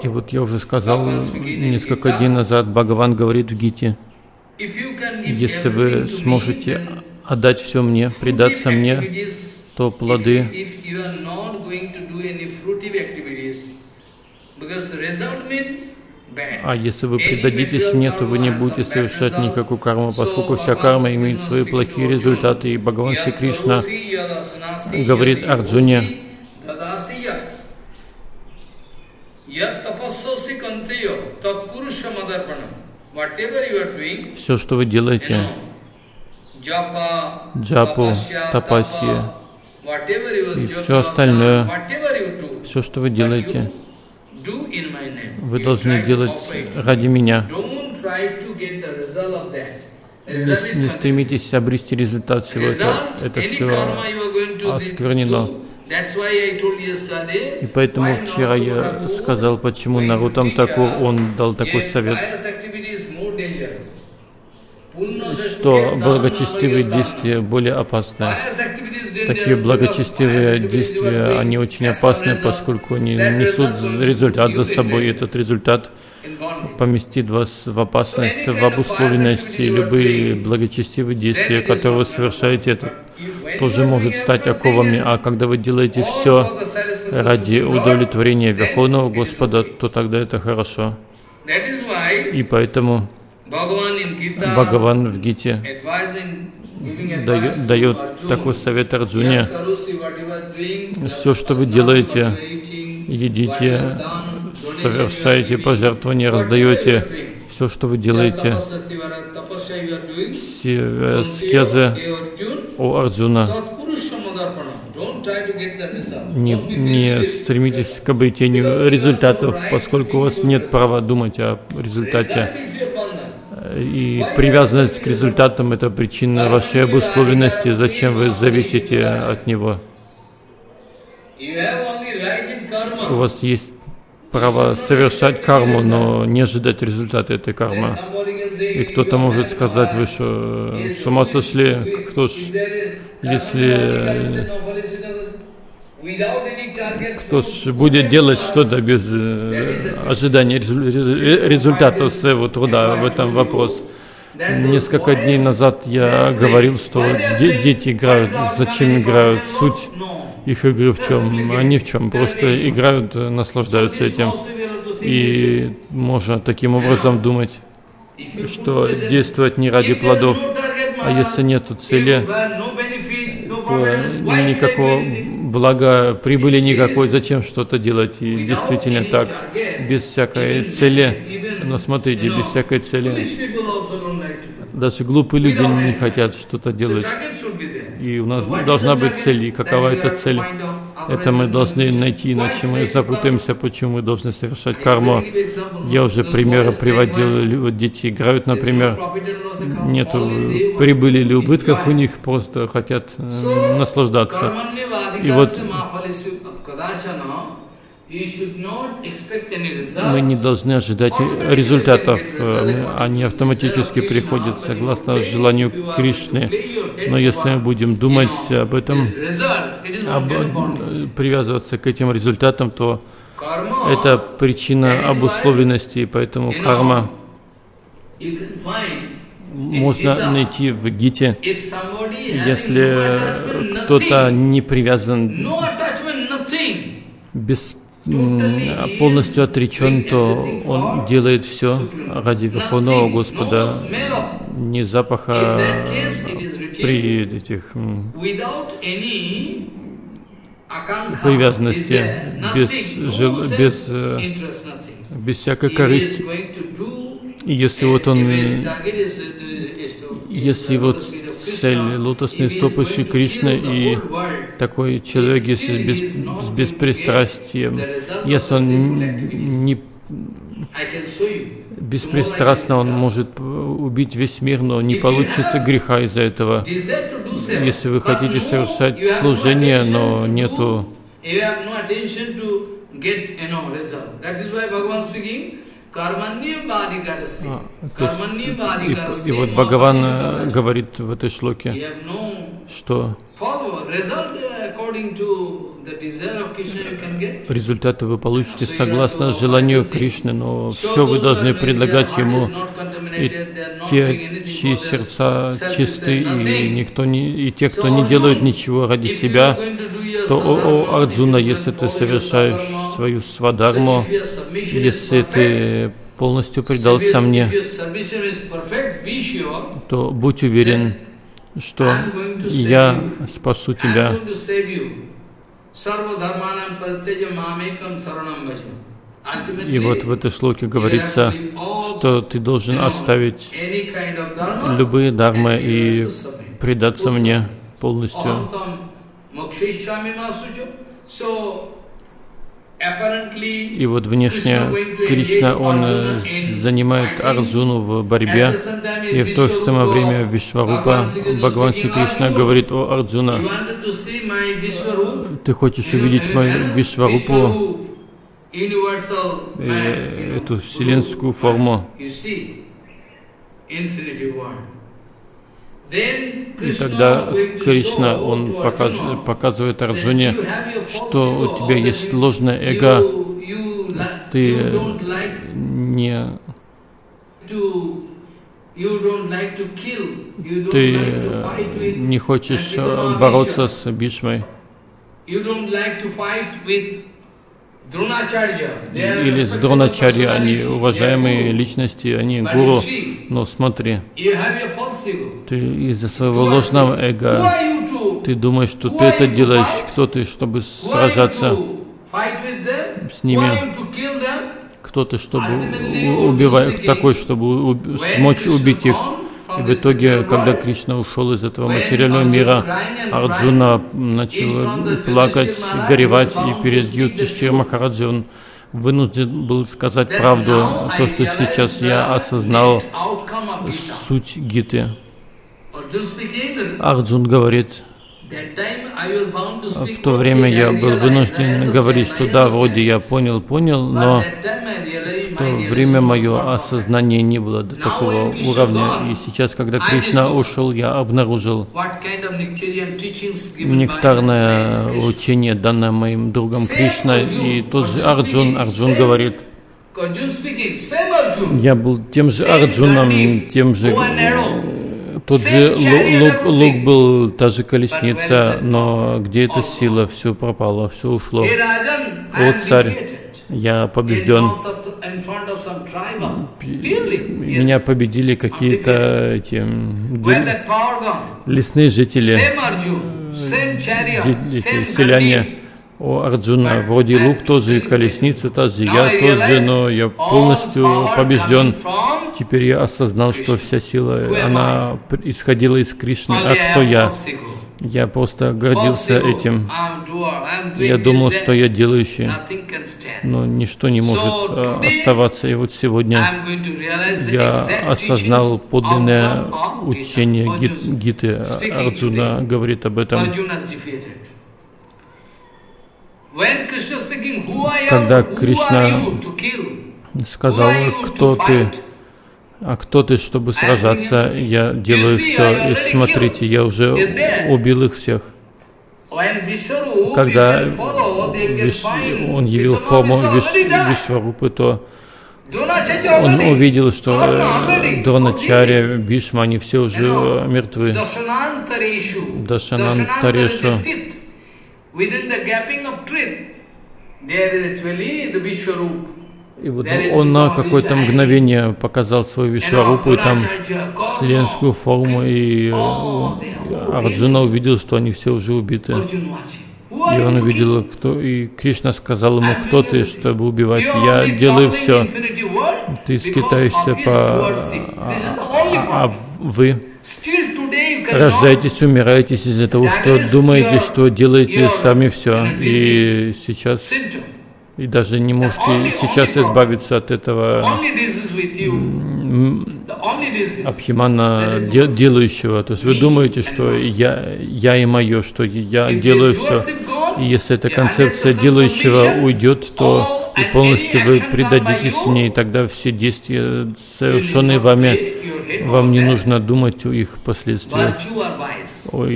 вот я уже сказал несколько дней назад, Бхагаван говорит в Гите, если вы сможете отдать все мне, предаться мне, то плоды, а если вы предадитесь мне, то вы не будете совершать никакую карму, поскольку вся карма имеет свои плохие результаты. И Бхагаван Шри Кришна говорит Арджуне, все, что вы делаете, джапу, тапасия, и все остальное, все, что вы делаете, вы должны делать ради меня. Не стремитесь обрести результат всего этого. Это все осквернено. И поэтому вчера я сказал, почему Нарутам Такур, он дал такой совет, что благочестивые действия более опасны. Такие благочестивые действия, они очень опасны, поскольку они несут результат за собой. Этот результат поместит вас в опасность, в обусловленность, и любые благочестивые действия, которые вы совершаете, это тоже может стать оковами. А когда вы делаете все ради удовлетворения Верховного Господа, то тогда это хорошо. И поэтому Бхагаван в Гите дает такой совет Арджуне: все, что вы делаете, едите, совершаете пожертвования, раздаете, все, что вы делаете, все аскезы, о Арджуна, не стремитесь к обретению результатов, поскольку у вас нет права думать о результате. И привязанность к результатам — это причина вашей обусловленности. Зачем вы зависите от него? У вас есть право совершать карму, но не ожидать результата этой кармы. И кто-то может сказать: вы что, с ума сошли? Кто ж, если кто ж будет делать что-то без ожидания результатов своего труда? В этом вопрос. Несколько дней назад я говорил, что дети играют. Зачем играют? Суть их игры в чем? Они в чем? Просто играют, наслаждаются этим. И можно таким образом думать, что действовать не ради плодов. А если нет цели, то никакого блага, прибыли никакой, зачем что-то делать? И действительно так, без всякой цели. Но смотрите, без всякой цели. Даже глупые люди не хотят что-то делать. И у нас должна быть цель. И какова эта цель? Это мы должны найти, иначе мы запутаемся, почему мы должны совершать карму. Я уже примеры приводил. Дети играют, например, нет прибыли или убытков у них, просто хотят наслаждаться. И вот мы не должны ожидать результатов, они автоматически приходят согласно желанию Кришны. Но если мы будем думать об этом, привязываться к этим результатам, то это причина обусловленности, и поэтому карма можно найти в Гите. Если кто-то не привязан, полностью отречен, то он делает все ради Верховного Господа, ни запаха при этих привязанности, без всякой корысти. Если вот он, если вот цель лотосные стопы Шри Кришны, и такой человек, если с беспристрастием, если он не беспристрастно, он может убить весь мир, но не получит греха из-за этого. Если вы хотите совершать служение, но нету и вот Бхагаван говорит в этой шлоке, что результаты вы получите согласно желанию Кришны, но все вы должны предлагать Ему. И те, чьи сердца чисты, и те, кто не делают ничего ради себя, то, о Арджуна, если ты совершаешь свою свадарму, если ты полностью предался мне, то будь уверен, что я спасу тебя. И вот в этой шлоке говорится, что ты должен оставить любые дармы и предаться мне полностью. И вот внешне Кришна, он занимает Арджуну в борьбе, и в то же самое время Вишварупа, Бхагаван Шри Кришна говорит: «О Арджуна, ты хочешь увидеть мою Вишварупу, эту вселенскую форму?» И тогда Кришна, он показывает Арджуне, что у тебя есть сложное эго, ты не хочешь бороться с Бишмой или с Дроначарьей, они уважаемые личности, они гуру, но смотри, ты из-за своего ложного эго, ты думаешь, что ты это делаешь, кто ты, чтобы сражаться с ними, кто ты, чтобы убивать, такой, чтобы смочь убить их. И в итоге, когда Кришна ушел из этого материального мира, Арджуна начал плакать, горевать, и перед Юдхиштхирой Махараджей он вынужден был сказать правду, то, что сейчас я осознал суть Гиты. Арджун говорит: в то время я был вынужден говорить, что да, вроде я понял, но в то время мое осознание не было до такого уровня. И сейчас, когда Кришна ушел, я обнаружил нектарное учение, данное моим другом Кришной. И тот же Арджун говорит: я был тем же Арджуном, тем же... Тот же лук был, та же колесница, но где эта сила? Все пропало, все ушло. О, царь, я побежден. Меня победили какие-то эти лесные жители, селяне. О, Арджуна, вроде лук тоже, колесница та же, я тоже, но я полностью побежден. Теперь я осознал, что вся сила, она исходила из Кришны, а кто я? Я просто гордился этим. Я думал, что я делающий, но ничто не может оставаться. И вот сегодня я осознал подлинное учение Гиты. Арджуна говорит об этом. Когда Кришна сказал: кто ты, а кто ты, чтобы сражаться, я делаю все, и смотрите, я уже убил их всех. Когда он явил форму Вишварупы, то он увидел, что Дроначарья, Бишма, они все уже мертвы. Дашанантарешу. И вот он на какое-то мгновение показал свою Вишварупу, и там вселенскую форму, и Арджуна увидел, что они все уже убиты. И он увидел, кто, и Кришна сказал ему: кто ты, чтобы убивать? Я делаю все. Ты скитаешься по... вы рождаетесь, умираетесь из-за того, что думаете, что делаете сами все, и сейчас... И даже не можете сейчас избавиться от этого Абхимана, делающего. То есть вы думаете, что я и мое, что я делаю все. И если эта концепция делающего уйдет, то и полностью вы предадитесь ней, тогда все действия, совершенные вами, вам не нужно думать о их последствиях, об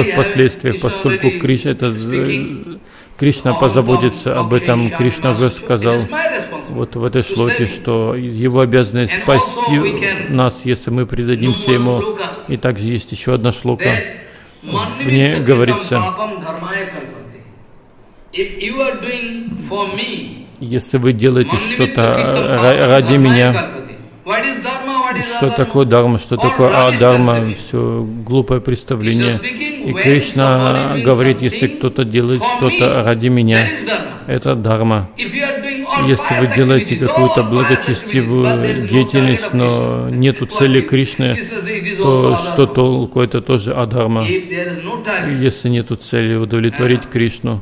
их последствиях, поскольку Кришна позаботится об этом. Кришна уже сказал вот в этой шлоке, что его обязанность спасти нас, если мы предадимся ему. И также есть еще одна шлока, в ней говорится: если вы делаете что-то ради меня. Что такое дарма, что такое адхарма, все глупое представление. И Кришна говорит: если кто-то делает что-то ради меня, это дарма. если вы делаете какую-то благочестивую деятельность, но нету цели Кришны, то что толку? Это тоже адхарма. Если нету цели удовлетворить Кришну.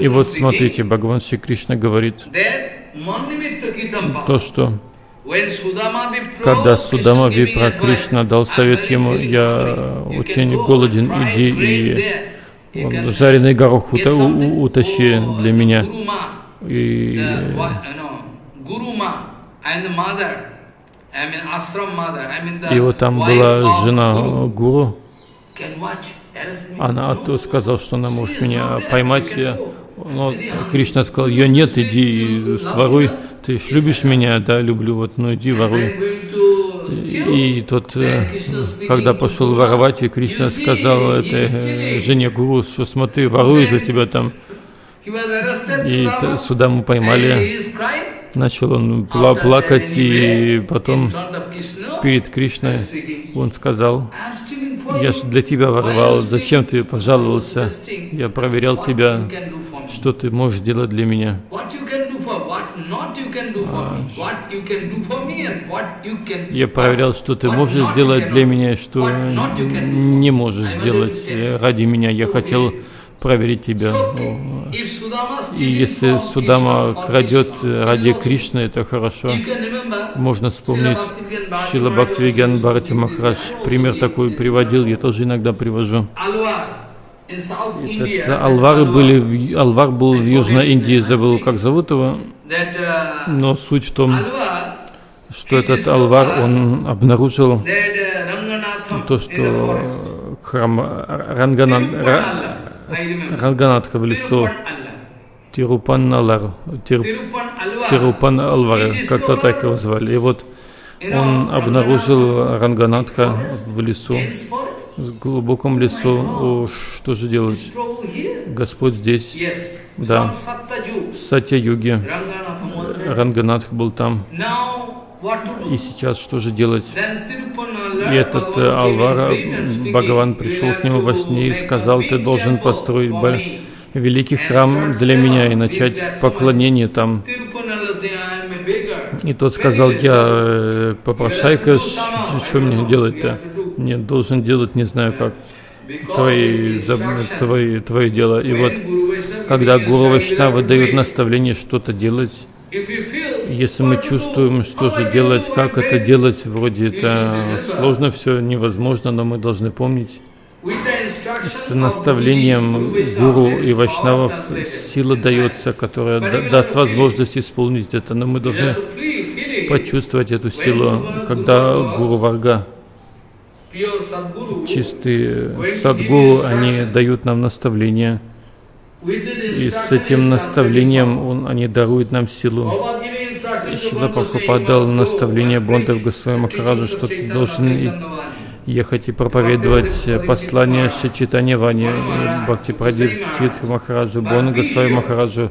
И вот смотрите, Бхагаван Шри Кришна говорит то, что когда Судама Випра Кришна дал совет ему: «Я очень голоден, иди и жареный горох утащи для меня». И его там была жена гуру. Она сказала, что она может меня поймать. Но Кришна сказал: ее нет, иди и своруй. Ты любишь меня? Да, люблю. Вот, ну иди, воруй. И тот, когда пошел воровать, и Кришна сказал этой жене гуру, что смотри, воруй за тебя там. И Судаму поймали. Начал он плакать, и потом перед Кришной он сказал: «Я же для тебя воровал, зачем ты пожаловался? Я проверял тебя, что ты можешь делать для меня». Я проверял, что ты можешь сделать для меня, что не можешь сделать ради меня. Я хотел проверить тебя. И если Судама крадет ради Кришны, это хорошо. Можно вспомнить Шрила Бхактивигьян Бхарати Махарадж. Пример такой приводил, я тоже иногда привожу. Алвар был в Южной Индии, забыл, как зовут его. Но суть в том, что этот Алвар, он обнаружил то, что храм Ранганатха в лицо Тирупан Алвар, как-то так его звали. И вот он обнаружил Ранганатха в лесу, в глубоком лесу. О, что же делать? Господь здесь. Да, в Сатья-юге Ранганатх был там. И сейчас что же делать? И этот Алвара, Бхагаван пришел к нему во сне и сказал: «Ты должен построить великий храм для меня и начать поклонение там». И тот сказал: «Я попрошайка, что мне делать-то? Мне должен делать, не знаю как, твои дела». И вот, когда Гуру Вайшнавы дают наставление что-то делать, если мы чувствуем, что же делать, как это делать, вроде это сложно, все невозможно, но мы должны помнить, с наставлением гуру и вайшнавов сила дается, которая даст возможность исполнить это. Но мы должны почувствовать эту силу, когда гуру варга, чистые садгуру, они дают нам наставление. И с этим наставлением они даруют нам силу. Шрила Прабхупада дал наставление Бондару Госвами Махараджу, что ты должен ехать и проповедовать послание Шри Чайтанья Вани, Бхакти Прадип Тиртха Махараджу, Бондару Госвами Махараджу.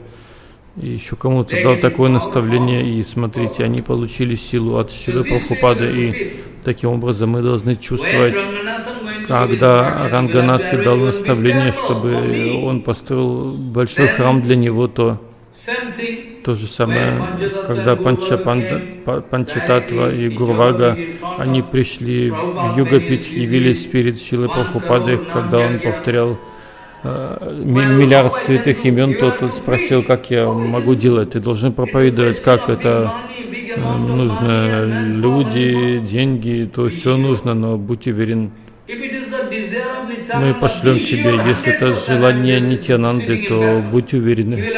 И еще кому-то дал такое наставление, и смотрите, они получили силу от Шрилы Прабхупады. И таким образом мы должны чувствовать, когда Ранганатха дал наставление, чтобы он построил большой храм для него, то же самое, когда Панчататва и Гурвага, они пришли в Югапитх, явились перед Шрилой Прабхупадой, когда он повторял миллиард святых имен, тот спросил: «Как я могу делать? Ты должен проповедовать, как это нужно, люди, деньги, то все нужно, но будь уверен, мы пошлем тебе, если это желание Нитьянанды, то будь уверены».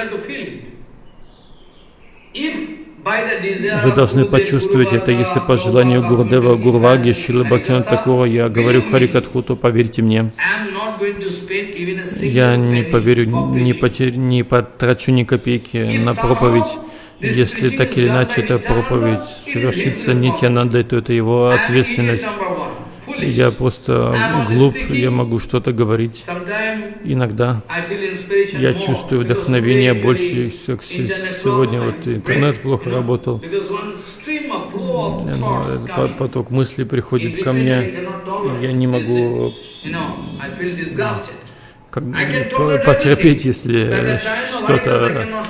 Вы должны почувствовать это, если по желанию Гурдева, Гурваги, Шрилы Бхактивинод Такура, я говорю Харикатху, то поверьте мне, я не поверю, не потрачу ни копейки на проповедь. Если так или иначе эта проповедь совершится Нитьянандой, то это его ответственность. Я просто глуп, я могу что-то говорить. Иногда я чувствую вдохновение больше. Сегодня вот интернет плохо работал. Но поток мыслей приходит ко мне, я не могу потерпеть, если что-то,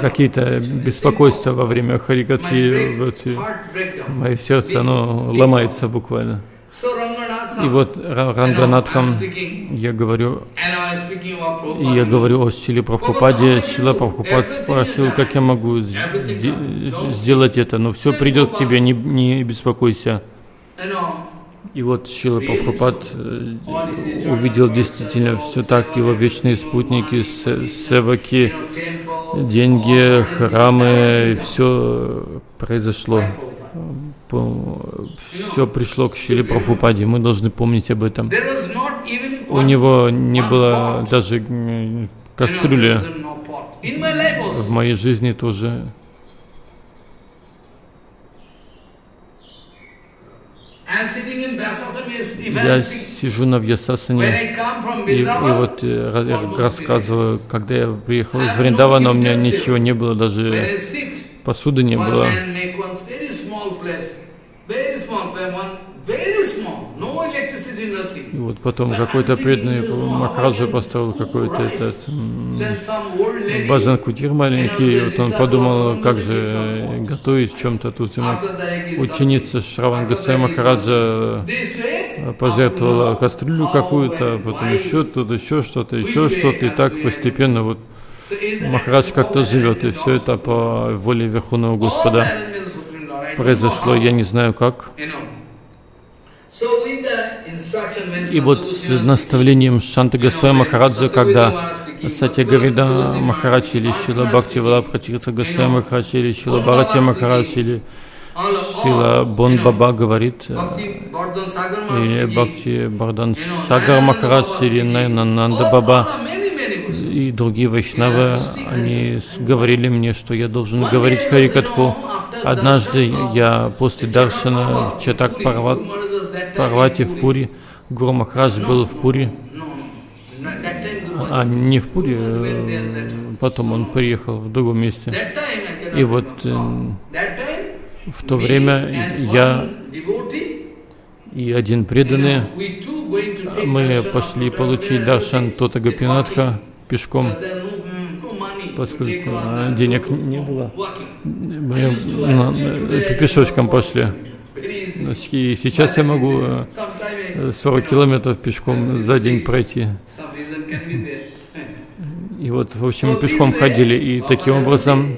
какие-то беспокойства во время харикатхи, вот, мое сердце, оно ломается буквально. И вот Ранганатхам, я говорю о Шриле Прабхупаде. Шрила Прабхупад спросил, как я могу сделать это, но все придет к тебе, не беспокойся. И вот Шрила Прабхупад увидел действительно все так, его вечные спутники, севаки, деньги, храмы, все произошло. Все пришло к Шриле Прабхупаде, мы должны помнить об этом. У него не было даже кастрюли, в моей жизни тоже. Я сижу на Вьясасане и вот рассказываю, когда я приехал из Вриндавана, у меня ничего не было, даже посуды не было. И вот потом какой-то преданный Махараджа построил какой-то этот баджан-кутир маленький, и вот он подумал, как же готовить в чем-то тут. Ученица Шраван Госвами Махараджа пожертвовала кастрюлю какую-то, потом еще тут, еще что-то, и так постепенно вот Махарадж как-то живет, и все это по воле Верховного Господа произошло, я не знаю как. И вот с наставлением Шанты Госвами Махараджа, когда Сатьягавида Махарадж или Шрила Бхактивалабха Тиртха Госвами Махарадж или Шрила Бхарати Махарадж или Шрила Бон Баба говорит, или Бхакти Бардхан Сагар Махарадж или Наянананда Баба и другие вайшнавы, они говорили мне, что я должен говорить харикатху. Однажды я после даршана в Четак Парвати в Пури, Гуру Махарадж был в Пури, а не в Пури, потом он приехал в другом месте. И вот в то время я и один преданный, мы пошли получить даршан Тота Гопинатха пешком, поскольку денег не было, мы пешочком пошли. И сейчас я могу 40 километров пешком за день пройти. И вот, в общем, пешком ходили. И таким образом,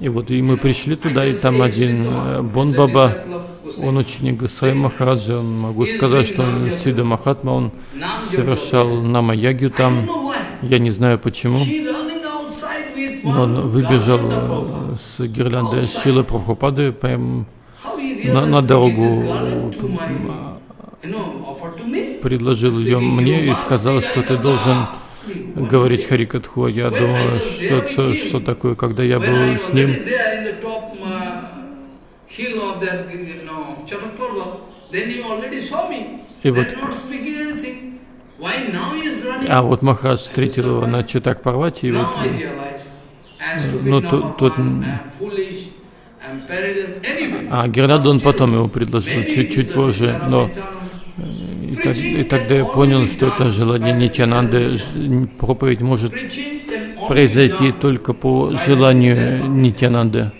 и вот и мы пришли туда, и там один Бон Баба, он ученик Госвами Махараджа, могу сказать, что он Сида Махатма, он совершал Нама-ягью там, я не знаю почему, но он выбежал с гирляндой Шрилы Прабхупады прям на дорогу, предложил ее мне и сказал, что ты должен говорить харикатху. Я думал, что такое, когда я был с ним. И вот, а вот Махарадж встретил его на Четак Парвати, и вот, ну, тот, а гирляду он потом его предложил, чуть-чуть позже, но, и тогда я понял, что это желание Нитьянанды, проповедь может произойти только по желанию Нитьянанды.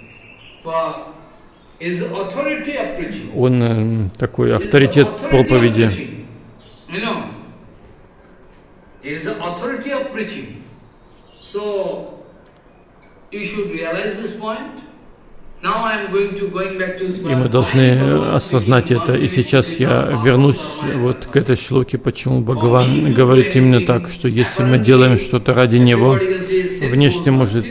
Он такой авторитет проповеди. И мы должны осознать это. И сейчас я вернусь вот к этой шлоке, почему Бхагаван говорит именно так, что если мы делаем что-то ради него, внешне может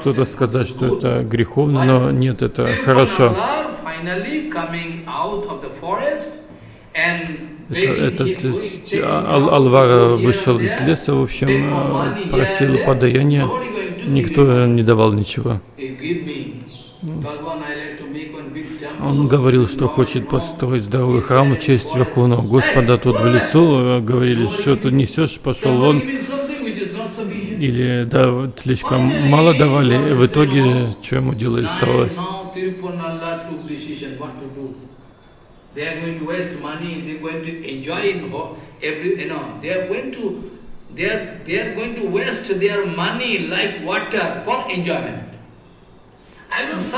кто-то сказать, что это греховно, но нет, это хорошо. Этот Алвара вышел из леса, в общем, просил подаяние, никто не давал ничего. Он говорил, что хочет построить здоровый храм в честь Верховного Господа. Тут в лесу говорили, что ты несешь, пошел он. или да, слишком мало давали, в итоге что ему делать осталось?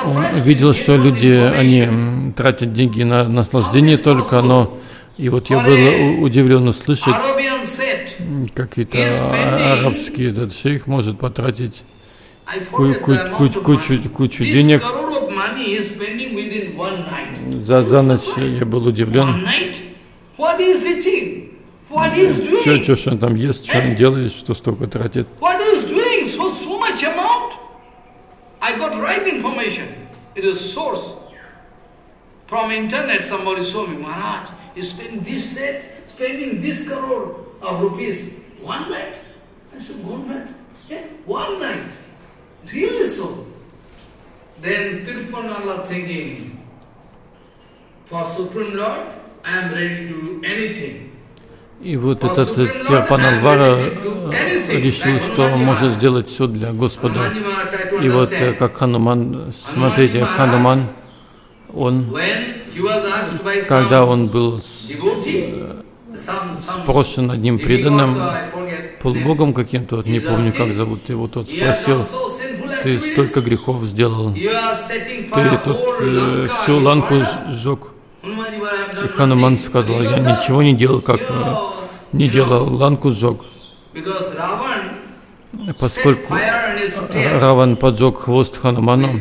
Он видел, что люди, они тратят деньги на наслаждение только, но и вот я был удивлен услышать, какие-то арабские, этот шейх может потратить кучу денег. За ночь я был удивлен. Что ж он там ест, что он делает, что столько тратит? I got right information. It is source from internet. Somebody showed me, Maharaj, you spend this set, spending this crore of rupees one night. I said, one night? Yeah, one night. Really so? Then Tirupannallar thinking, for Supreme Lord, I am ready to do anything. И вот этот Тирупанналвара решил, что он может сделать все для Господа. И вот как Хануман, смотрите, Хануман, он, когда он был спрошен одним преданным полубогом каким-то, вот не помню как зовут его, тот спросил: ты столько грехов сделал, ты тут всю ланку сжег. И Хануман сказал: я ничего не делал, как не делал, ланку сжег. Поскольку Раван поджег хвост Хануману,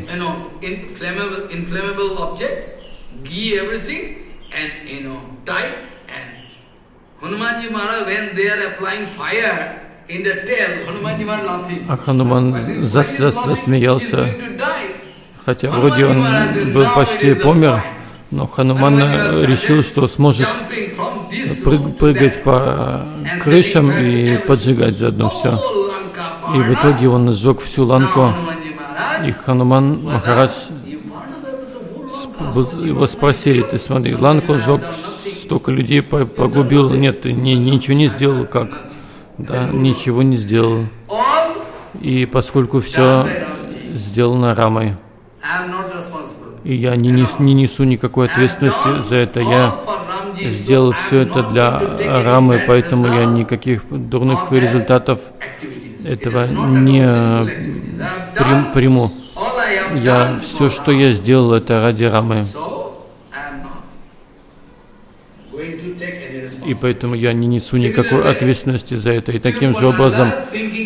а Хануман засмеялся, хотя вроде он был почти помер. Но Хануман решил, что сможет прыгать по крышам и поджигать заодно все. И в итоге он сжег всю ланку. И Хануман Махарадж, его спросили: ты смотри, ланку сжег, столько людей погубил, нет, ты ничего не сделал, как? Да, ничего не сделал. И поскольку все сделано Рамой, и я не несу никакой ответственности за это, я сделал все это для Рамы, поэтому я никаких дурных результатов этого не приму. Я все, что я сделал, это ради Рамы. И поэтому я не несу никакой ответственности за это. И таким же образом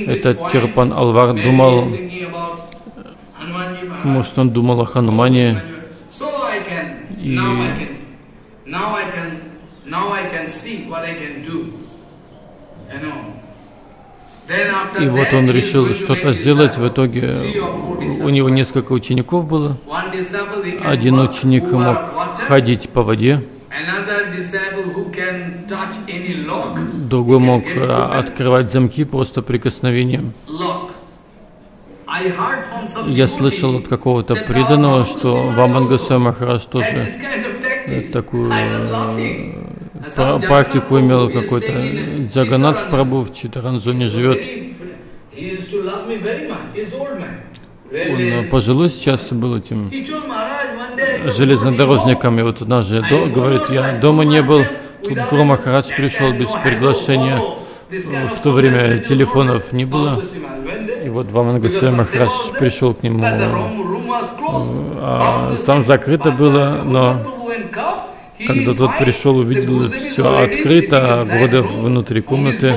этот Тирупанналвар думал, может, он думал о Ханумане. И вот он решил что-то сделать. В итоге у него несколько учеников было. Один ученик мог ходить по воде, другой мог открывать замки просто прикосновением. Я слышал от какого-то преданного, что Ваман Госвами Махарадж тоже такую практику имел, какой-то Джаганнатх Прабху в Читаранджоне живет. Он пожилой сейчас был этим железнодорожником, и вот однажды говорит: я дома не был, тут Гуру Махарадж пришел без приглашения. В то время телефонов не было. И вот Ваман Госвами Махарадж пришел к нему, там закрыто было, но когда тот пришел, увидел, все открыто, а Гурудев внутри комнаты,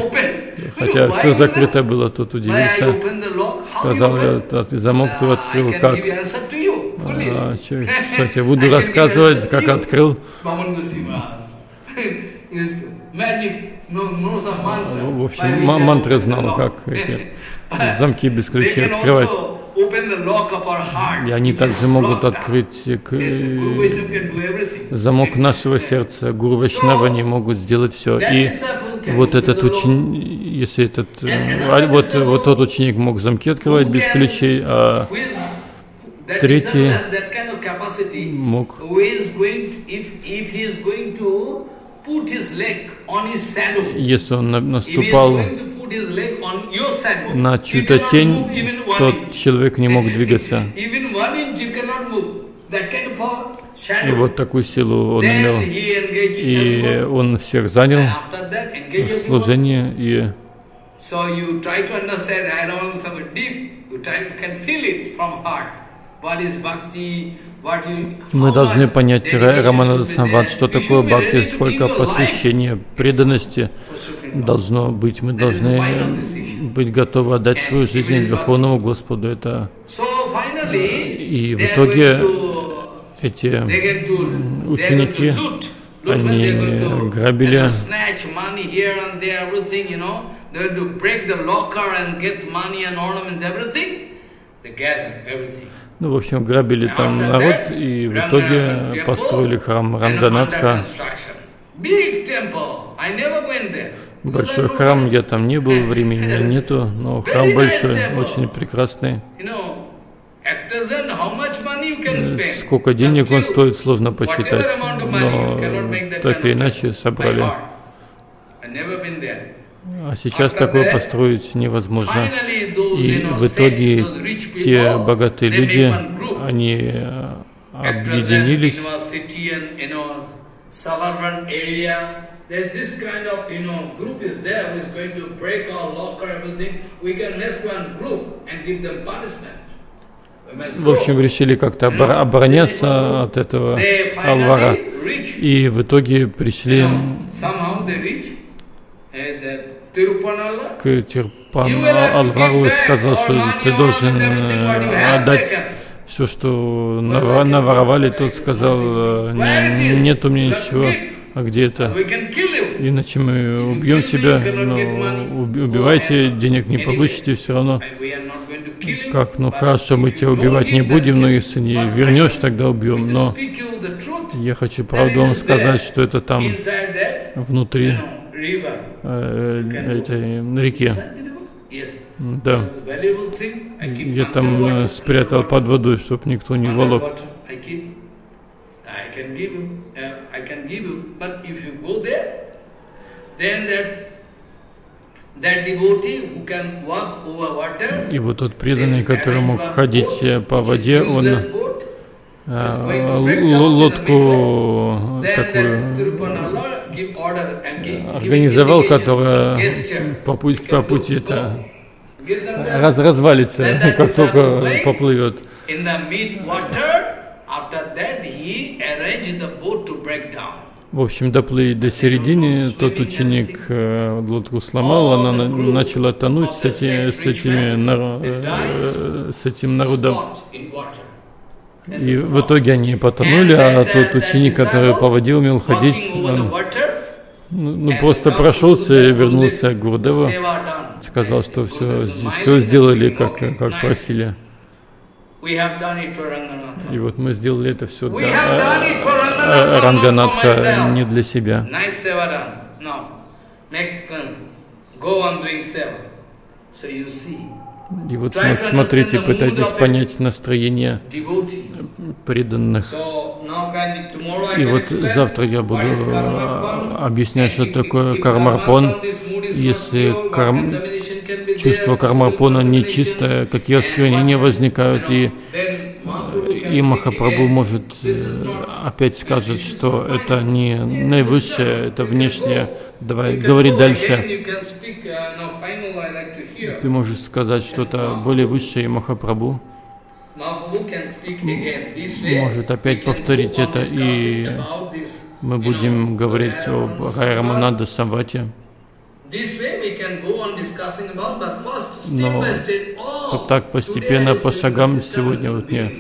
хотя все закрыто было, тот удивился, сказал: ты замок ты открыл, как? Кстати, буду рассказывать, как открыл. В общем, мантры знал, как эти замки без ключей открывать. И они также могут открыть замок нашего сердца. Гуру Вайшнава, они могут сделать все. И вот этот ученик, если этот, вот тот ученик мог замки открывать без ключей, а третий мог. Если он наступал на чью-то тень, тот человек не мог двигаться. И вот такую силу он имел. И он всех занял в служении. И мы должны понять, Рамананда Самвад, что такое бхакти, сколько посвящения, преданности должно быть. Мы должны быть готовы отдать свою жизнь Верховному Господу. Это... И в итоге эти ученики, они грабили. Ну, в общем, грабили там народ и в итоге построили храм Ранганатха. Большой храм, я там не был, времени нету, но храм большой, очень прекрасный. Сколько денег он стоит, сложно посчитать, но так или иначе собрали. А сейчас такое построить невозможно. И в итоге те богатые люди, они объединились. В общем, решили как-то обороняться от этого Алвара. И в итоге пришли к Тирупан Алвару и сказал, что ты должен отдать все, что наворовали. Тот сказал, нет у меня ничего, а где это? Иначе мы убьем тебя, но убивайте, денег не получите все равно. Как, ну хорошо, мы тебя убивать не будем, но если не вернешь, тогда убьем. Но я хочу правду вам сказать, что это там внутри этой реки. Да. Я там спрятал под водой, чтобы никто не волок. И вот тот преданный, который мог ходить по воде, он лодку такую организовал, которая по пути это развалится, как только поплывет. В общем, доплыли до середины, тот ученик лодку сломал, она начала тонуть с этим народом. И в итоге они потонули, а тот ученик, который по воде умел ходить, он, просто прошелся и вернулся к Гурудеву, сказал, что все сделали, как просили. И вот мы сделали это все для Ранганатха, не для себя. И вот смотрите, пытайтесь понять настроение преданных. И вот завтра я буду объяснять, что такое кармарпон. Если чувство кармарпона нечистое, какие осквернения возникают, и Махапрабху может опять скажет, что это не наивысшее, это внешнее. Давай, говори дальше. Ты можешь сказать что-то более высшее, и Махапрабху может опять повторить это, и мы будем говорить об Рай Рамананда Самвате. Но так постепенно, по шагам. Сегодня вот мне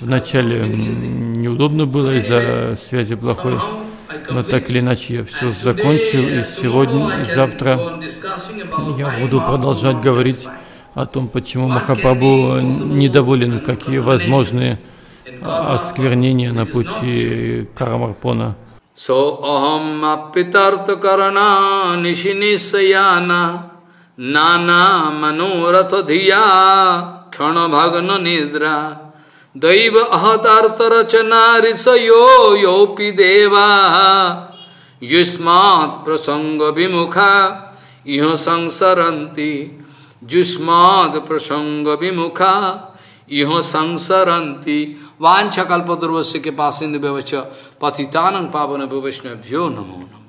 вначале неудобно было из-за связи плохой, но так или иначе я все закончил, и сегодня, завтра я буду продолжать говорить о том, почему Махапрабху недоволен, какие возможные осквернения на пути Кармарпона. So aham apitartha karana nishinisayana nana manoratha dhiya khana bhagana nidra daiva ahatartha rachana risayo yopi deva yusmat prasanga vimukha Iho Sansaranti Jusmad Prasanga Vimukha Iho Sansaranti Vancha Kalpatarvasya Kepasindhu Bhavacha Patitanam Pavana Bhavashnabhyo Namo Namo